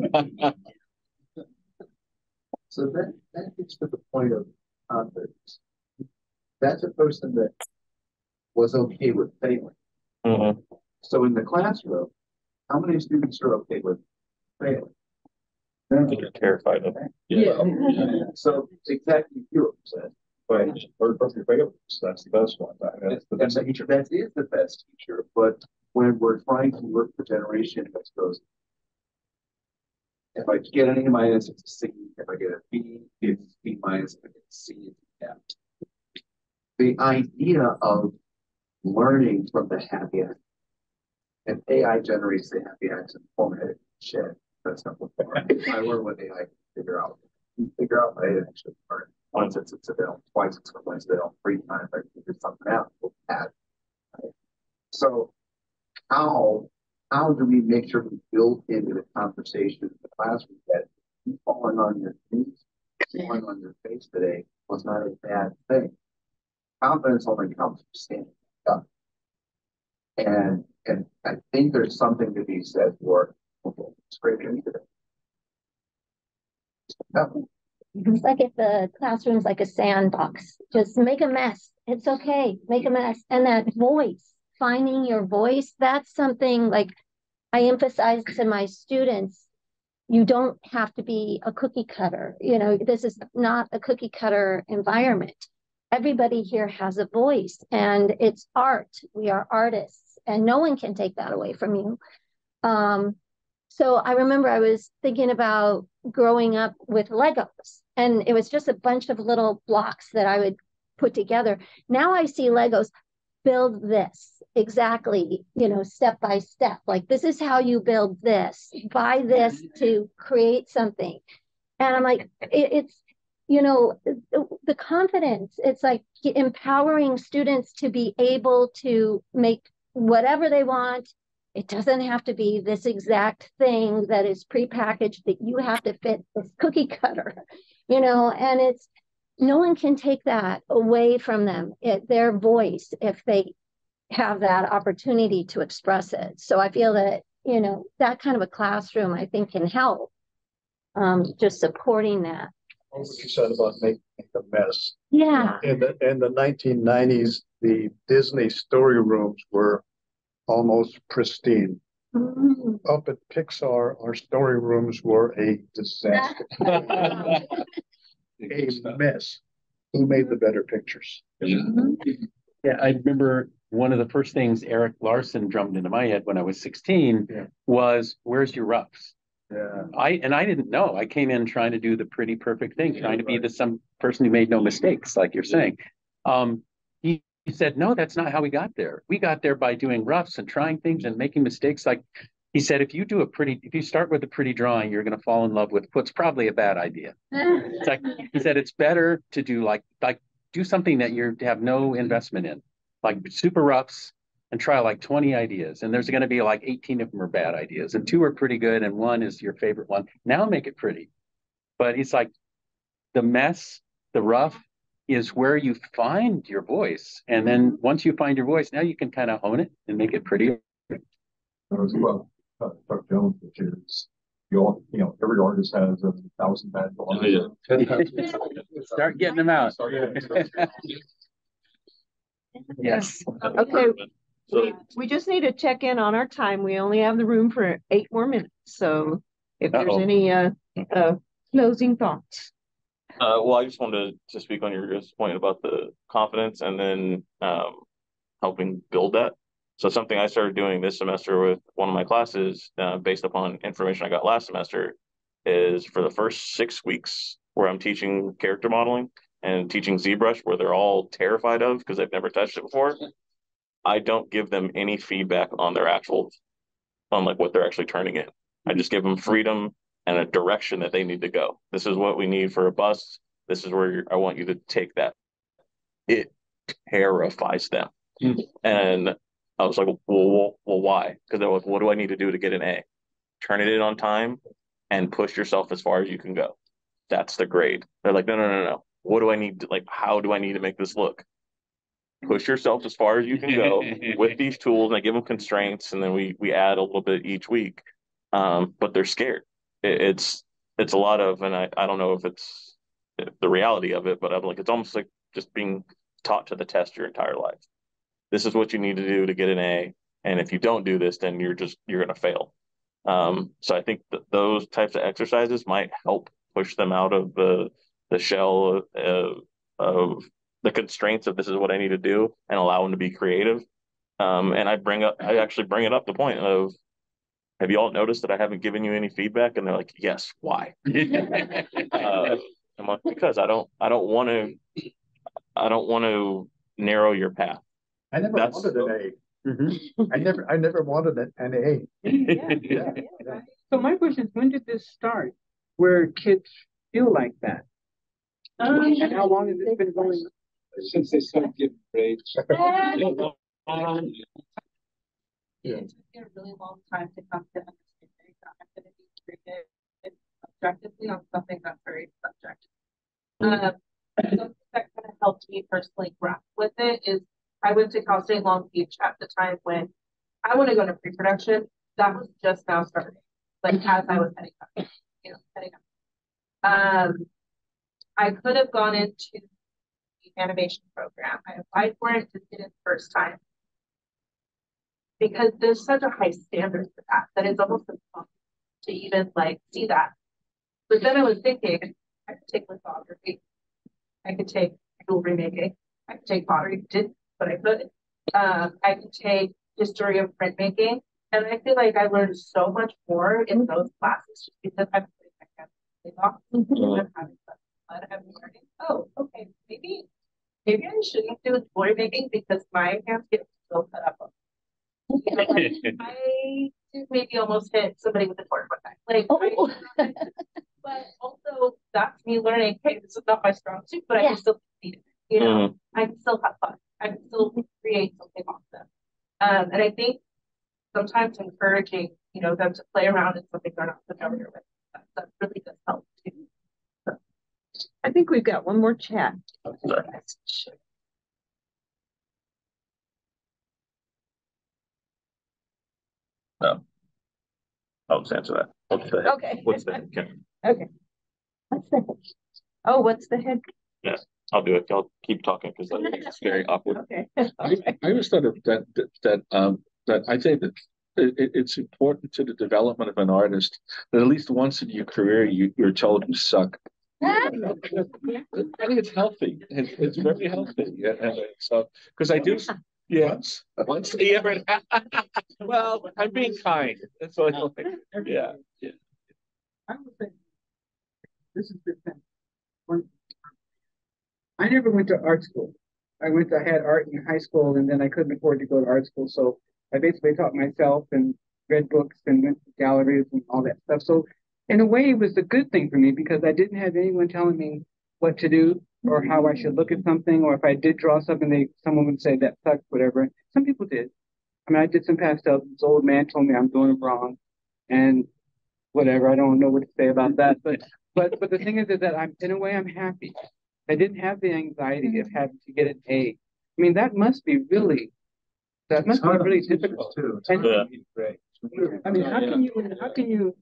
So that, that gets to the point of confidence. That's a person that was okay with failing. Mm-hmm. So in the classroom, how many students are okay with failing? No. They're terrified of it. Yeah. yeah. yeah. So it's exactly zero percent. But third person failures, that's the best one. That's the best teacher. That is the best teacher. But when we're trying to work for generation, that goes, if I get an A minus, it's a C. If I get a B, it's B minus. If I get a C, it's an F. The idea of learning from the happy acts, and A I generates the happy acts and formatted shit. That's not what I learn with A I. Figure out, figure out what I actually learn. Once it's it's available, twice it's twice available, three times I figure something out. We'll add. Right? So, how how do we make sure we build into the conversation in the classroom that you falling on your knees, falling on your face today was not a bad thing. Confidence only comes from standing up. And and I think there's something to be said for okay, it's great to meet you. It's like if the classroom's like a sandbox. Just make a mess. It's okay. Make a mess. And that voice, finding your voice, that's something like I emphasize to my students. You don't have to be a cookie cutter. You know, this is not a cookie cutter environment. Everybody here has a voice, and it's art. We are artists, and no one can take that away from you. Um, so I remember I was thinking about growing up with Legos, and it was just a bunch of little blocks that I would put together. Now I see Legos build this exactly, you know, step by step. Like, this is how you build this, buy this to create something. And I'm like, it, it's, you know, the confidence, it's like empowering students to be able to make whatever they want. It doesn't have to be this exact thing that is prepackaged that you have to fit this cookie cutter, you know, and it's, no one can take that away from them, it, their voice, if they have that opportunity to express it. So I feel that, you know, that kind of a classroom, I think, can help, um, just supporting that. What you said about making a mess. Yeah. In the in the nineteen nineties, the Disney story rooms were almost pristine. Mm-hmm. Up at Pixar, our story rooms were a disaster. A mess. Who made the better pictures? Mm-hmm. Yeah, I remember one of the first things Eric Larson drummed into my head when I was sixteen yeah. was, where's your roughs? Yeah. I and I didn't know. I came in trying to do the pretty perfect thing, yeah, trying to right. be the some person who made no mistakes, like you're yeah. saying. Um, he, he said, no, that's not how we got there. We got there by doing roughs and trying things and making mistakes. Like he said, if you do a pretty, if you start with a pretty drawing, you're going to fall in love with what's probably a bad idea. It's like he said, it's better to do like like do something that you have no investment in, like super roughs. And try like twenty ideas, and there's going to be like eighteen of them are bad ideas, and two are pretty good, and one is your favorite one. Now make it pretty. But it's like the mess, the rough, is where you find your voice, and then once you find your voice, now you can kind of hone it and make it prettier. As well, uh, Chuck Jones, which is you all, you know, every artist has a thousand bad ideas. Start getting them out. Start, yeah, Yes. Okay. So, we just need to check in on our time. We only have the room for eight more minutes. So if uh-oh. there's any uh, uh, closing thoughts. Uh, well, I just wanted to speak on your point about the confidence and then um, helping build that. So something I started doing this semester with one of my classes uh, based upon information I got last semester is for the first six weeks where I'm teaching character modeling and teaching ZBrush, where they're all terrified of because they've never touched it before, I don't give them any feedback on their actual, on like what they're actually turning in. I just give them freedom and a direction that they need to go. This is what we need for a bus. This is where I want you to take that. It terrifies them. Mm-hmm. And I was like, well, well, well why? Because they're like, what do I need to do to get an A? Turn it in on time and push yourself as far as you can go. That's the grade. They're like, no, no, no, no. What do I need to, like, how do I need to make this look? Push yourself as far as you can go with these tools. And I give them constraints, and then we we add a little bit each week. Um, but they're scared. It, it's it's a lot of, and I, I don't know if it's the reality of it, but I'm like, it's almost like just being taught to the test your entire life. This is what you need to do to get an A. And if you don't do this, then you're just, you're going to fail. Um, so I think that those types of exercises might help push them out of the the shell of, of the constraints of this is what I need to do and allow them to be creative. Um, and I bring up, I actually bring it up the point of, have you all noticed that I haven't given you any feedback? And they're like, yes, why? uh, I'm like, because I don't, I don't want to, I don't want to narrow your path. I never That's, wanted an A. Mm-hmm. I never, I never wanted an A. Yeah, yeah, yeah. So my question is, when did this start? Where kids feel like that? Um, and how long has this been going? Since they started giving grades. Yeah, it's been a really long time to come to understanding that I'm going to be treated objectively on something that's very subjective. Um, something that kind of helped me personally grasp with it is, I went to Cal State Long Beach at the time when I want to go to pre-production. That was just now starting, like as I was heading up, you know, heading up. Um, I could have gone into the animation program. I applied for it, just didn't first time because there's such a high standard for that that it's almost impossible to even like see that. But then I was thinking, I could take lithography, I could take jewelry making, I could take pottery. Didn't. But I could. Um, I could take history of printmaking, and I feel like I learned so much more in those classes just because I'm putting my hands on. I'm having fun. But I'm learning. Oh, okay. Maybe, maybe I shouldn't do jewelry making because my hands get so cut up. Like, I maybe almost hit somebody with a torch one time. Like, oh. Right? But also that's me learning. Hey, this is not my strong suit, but yeah. I can still succeed in it. You know, mm. I can still have fun. I can still create something awesome. Um, and I think sometimes encouraging, you know, them to play around in something they're not familiar with. That, that really does help too. So. I think we've got one more chat. Sorry. No. I'll just answer that. What's the head? Okay. What's the head? Okay. Okay. What's the head? Oh, what's the head? Yeah. I'll do it. Y'all keep talking because it's very awkward. Okay. I, I just thought of that that that, um, that I think that it, it's important to the development of an artist that at least once in your career you you're told you suck. I think it's healthy. It's, it's very healthy. Yeah. And so because I do. Yes. Yeah. Once. Yeah. Well, I'm being kind. That's what I think. Yeah. Yeah. I would say this is the thing. I never went to art school. I went to, I had art in high school, and then I couldn't afford to go to art school. So I basically taught myself and read books and went to galleries and all that stuff. So in a way, it was a good thing for me because I didn't have anyone telling me what to do or how I should look at something. Or if I did draw something, they, someone would say that sucks, whatever. Some people did. I mean, I did some pastels. This old man told me I'm doing them wrong and whatever. I don't know what to say about that. But but, but the thing is, is that I'm in a way, I'm happy. I didn't have the anxiety of having to get an A. I mean, that must be really, that must be really difficult. Too. And, yeah. I mean, how can you, how can you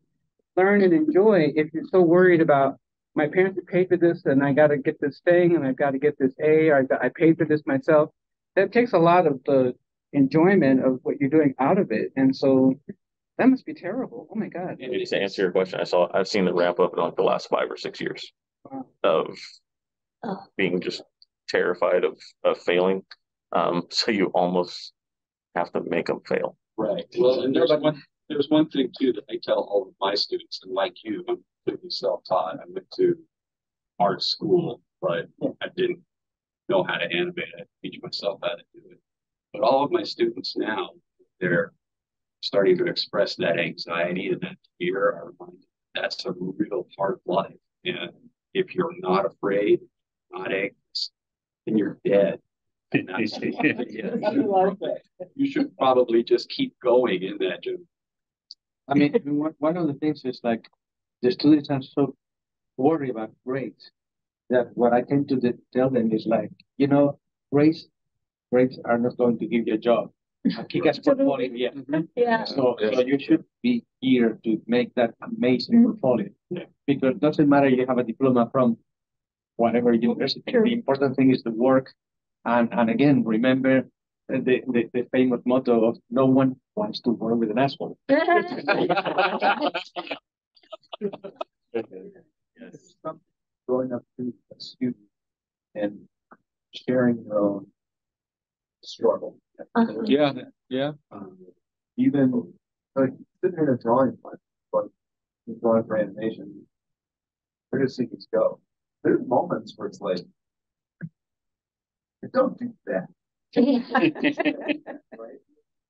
learn and enjoy if you're so worried about, my parents paid for this and I got to get this thing and I've got to get this A, or I paid for this myself. that takes a lot of the enjoyment of what you're doing out of it. And so that must be terrible. Oh my God. And just to answer your question, I saw, I've seen the ramp up in like the last five or six years wow. of oh. being just terrified of, of failing. Um, so you almost have to make them fail. Right. Well, and there's one, there's one thing too that I tell all of my students, and like you, I'm completely self-taught. I went to art school, but I didn't know how to animate. I teach myself how to do it. But all of my students now, they're starting to express that anxiety and that fear. I remind them that's a real part of life. And if you're not afraid, not anxious, then you're dead. And that's you should probably just keep going in that gym. I mean, one of the things is like the students are so worried about grades that what I tend to the, tell them is like, you know, grades grades are not going to give you a job. A kick-ass portfolio, yeah. Mm-hmm. yeah. So, yeah. so you should be here to make that amazing mm-hmm. portfolio. Yeah. Because it doesn't matter you have a diploma from whatever university. Sure. The important thing is the work. And and again, remember the, the, the famous motto of no one wants to work with an asshole. Yes. Growing up to a student and sharing your own struggle. Uh-huh. Yeah, yeah. Um, even like sitting in a drawing class, but drawing for animation, where does things go? There's moments where it's like, don't do that. Right?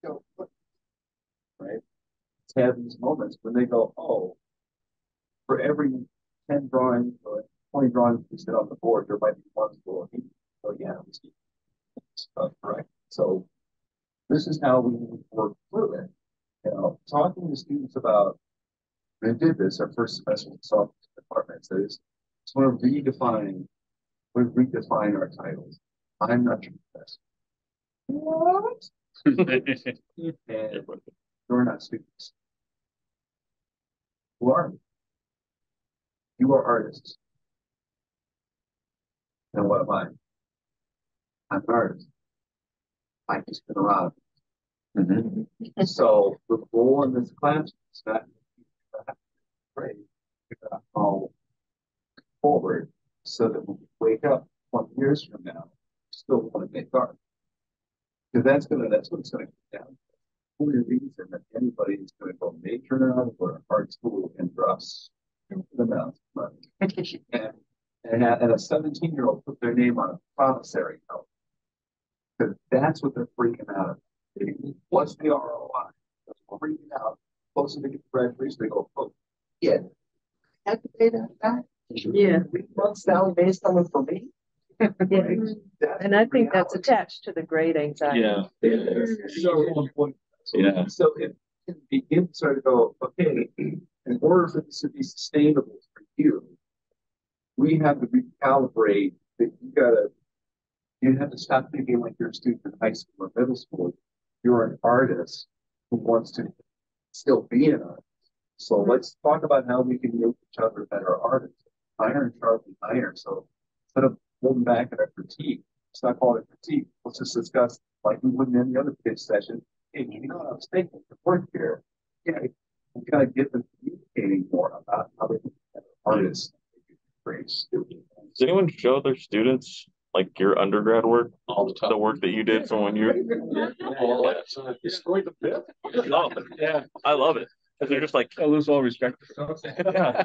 Don't look. Right? It's have these moments when they go, oh, for every ten drawings or twenty drawings we sit on the board, there might be one full of people. So yeah, we see stuff, right? So this is how we work through it. You know, talking to students about, and I did this our first semester in software department, so it's sort of redefine, we redefine our titles. I'm not your best. What? And you're not students. Who are you? You are artists. And what am I? I'm an artist. I've just been around. Mm-hmm. So the goal in this class is not to pray, to go forward so that when we wake up one years from now, still want to make art. Because that's gonna that's what it's gonna come down to. The only reason that anybody is gonna go major out or an art school and drops the amount of money. and, and, and a seventeen-year-old put their name on a promissory note. Because that's what they're freaking out of. What's the R O I? They're freaking out. Closer to the graduation, they go, oh, yeah. I have to pay that back. Yeah. Three months down based on it for me. Right. Mm-hmm. And I think reality. That's attached to the great anxiety. Yeah. So, yeah. so it can begin to sort of go, okay, in order for this to be sustainable for you, we have to recalibrate that you gotta you have to stop thinking like you're a student in high school or middle school. You're an artist who wants to still be an artist. So mm-hmm. let's talk about how we can make each other better artists. Iron sharpens iron. So instead of holding back at our critique. It's not called a critique. Let's just discuss, like we wouldn't in any other pitch session. Hey, you know what I was thinking to work here? Yeah, we gotta get them communicating more about how they can be artists. Does anyone show their students like your undergrad work, all the time. The work that you did from when you were? Oh, yeah. Destroyed the fifth. Oh, yeah, I love it. They're just like I lose all respect. Yeah.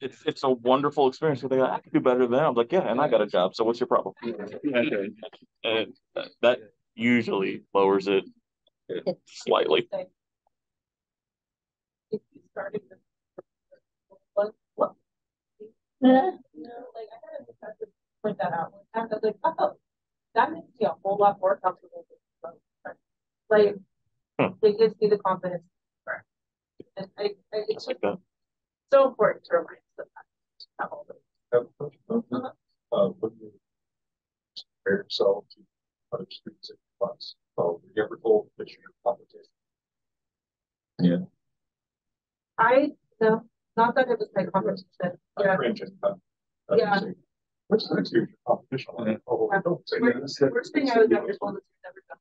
It's it's a wonderful experience. So they go, I could do better than that. I'm like, yeah, and I got a job. So what's your problem? And that usually lowers it slightly. If you started with one, well, no, like I had a professor point that out one time. I was like, oh, that makes me a whole lot more comfortable with like. They gives you the confidence. And I, I, it's like just so important to remind us of that. Uh-huh. Uh, when you compare yourself to other students in your class, so you ever told that you're in competition? Yeah. I, no, not that it was my competition. Yeah. Yeah. Which is actually competition. Worst thing I was ever told is never done.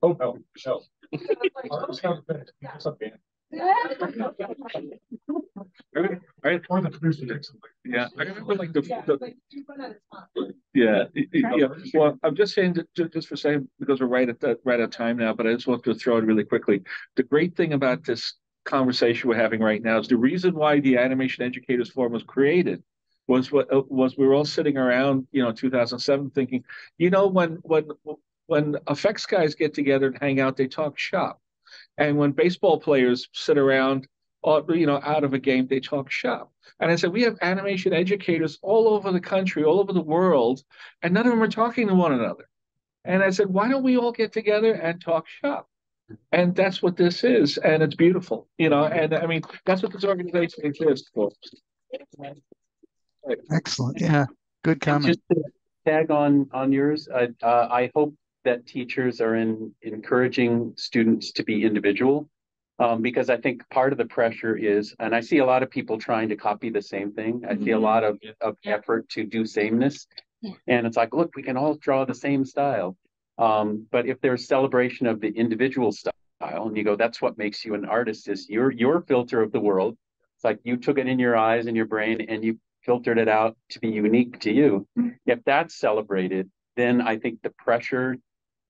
Oh no, Michelle. I or the producer did something. Yeah, I remember like the. Yeah, the, like two fun at a time. Yeah, it, yeah. Well, I'm just saying that just, just for saying because we're right at that right at time now, but I just want to throw it really quickly. The great thing about this conversation we're having right now is the reason why the Animation Educators Forum was created was what was we were all sitting around, you know, two thousand seven, thinking, you know, when when when effects guys get together and hang out, they talk shop, and when baseball players sit around. Or, you know, out of a game, they talk shop. And I said, we have animation educators all over the country, all over the world, and none of them are talking to one another. And I said, why don't we all get together and talk shop? And that's what this is, and it's beautiful, you know. And I mean, that's what this organization exists for. Excellent. Yeah, good comment. Just to tag on on yours, I, uh, I hope that teachers are in encouraging students to be individual. Um, because I think part of the pressure is, and I see a lot of people trying to copy the same thing. I mm-hmm. see a lot of, yeah. of effort to do sameness. Yeah. And it's like, look, we can all draw the same style. Um, but if there's celebration of the individual style and you go, that's what makes you an artist is your, your filter of the world. It's like you took it in your eyes and your brain and you filtered it out to be unique to you. Mm-hmm. If that's celebrated, then I think the pressure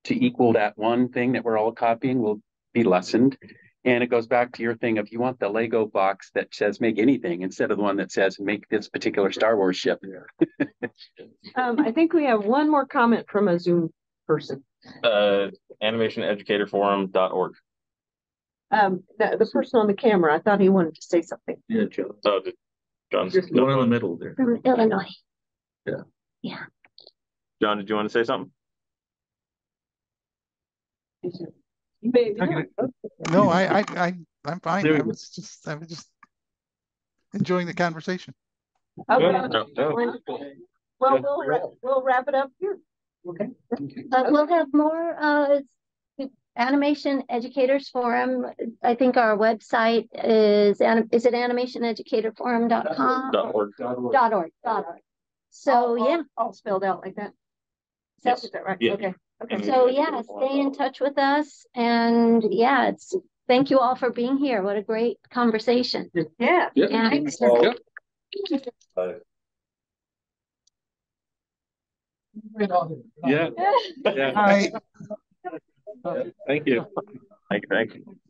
to equal that one thing that we're all copying will be lessened. And it goes back to your thing of you want the Lego box that says make anything instead of the one that says make this particular Star Wars ship. um, I think we have one more comment from a Zoom person. Uh, animation educator forum dot org. Um, the, the person on the camera, I thought he wanted to say something. Yeah, Joe. Oh, John. Just the one in the middle there. From Illinois. Yeah. Yeah. John, did you want to say something? Maybe. No, I, I, I, I'm fine. I was just, I was just enjoying the conversation. Okay. No, no. Well, we'll we'll wrap it up here. Okay. Uh, we'll have more uh, Animation Educators Forum. I think our website is is it animation educator forum dot com dot org dot org dot org. Dot org. So all, yeah, all spelled out like that. Yes. Is that right? Yeah. Okay. Okay. So yeah, stay in touch with us, and yeah, it's thank you all for being here. What a great conversation! Yeah, yeah. yeah. Excellent. Uh, yeah. yeah. All right. Thank you. Thank you. Thank you.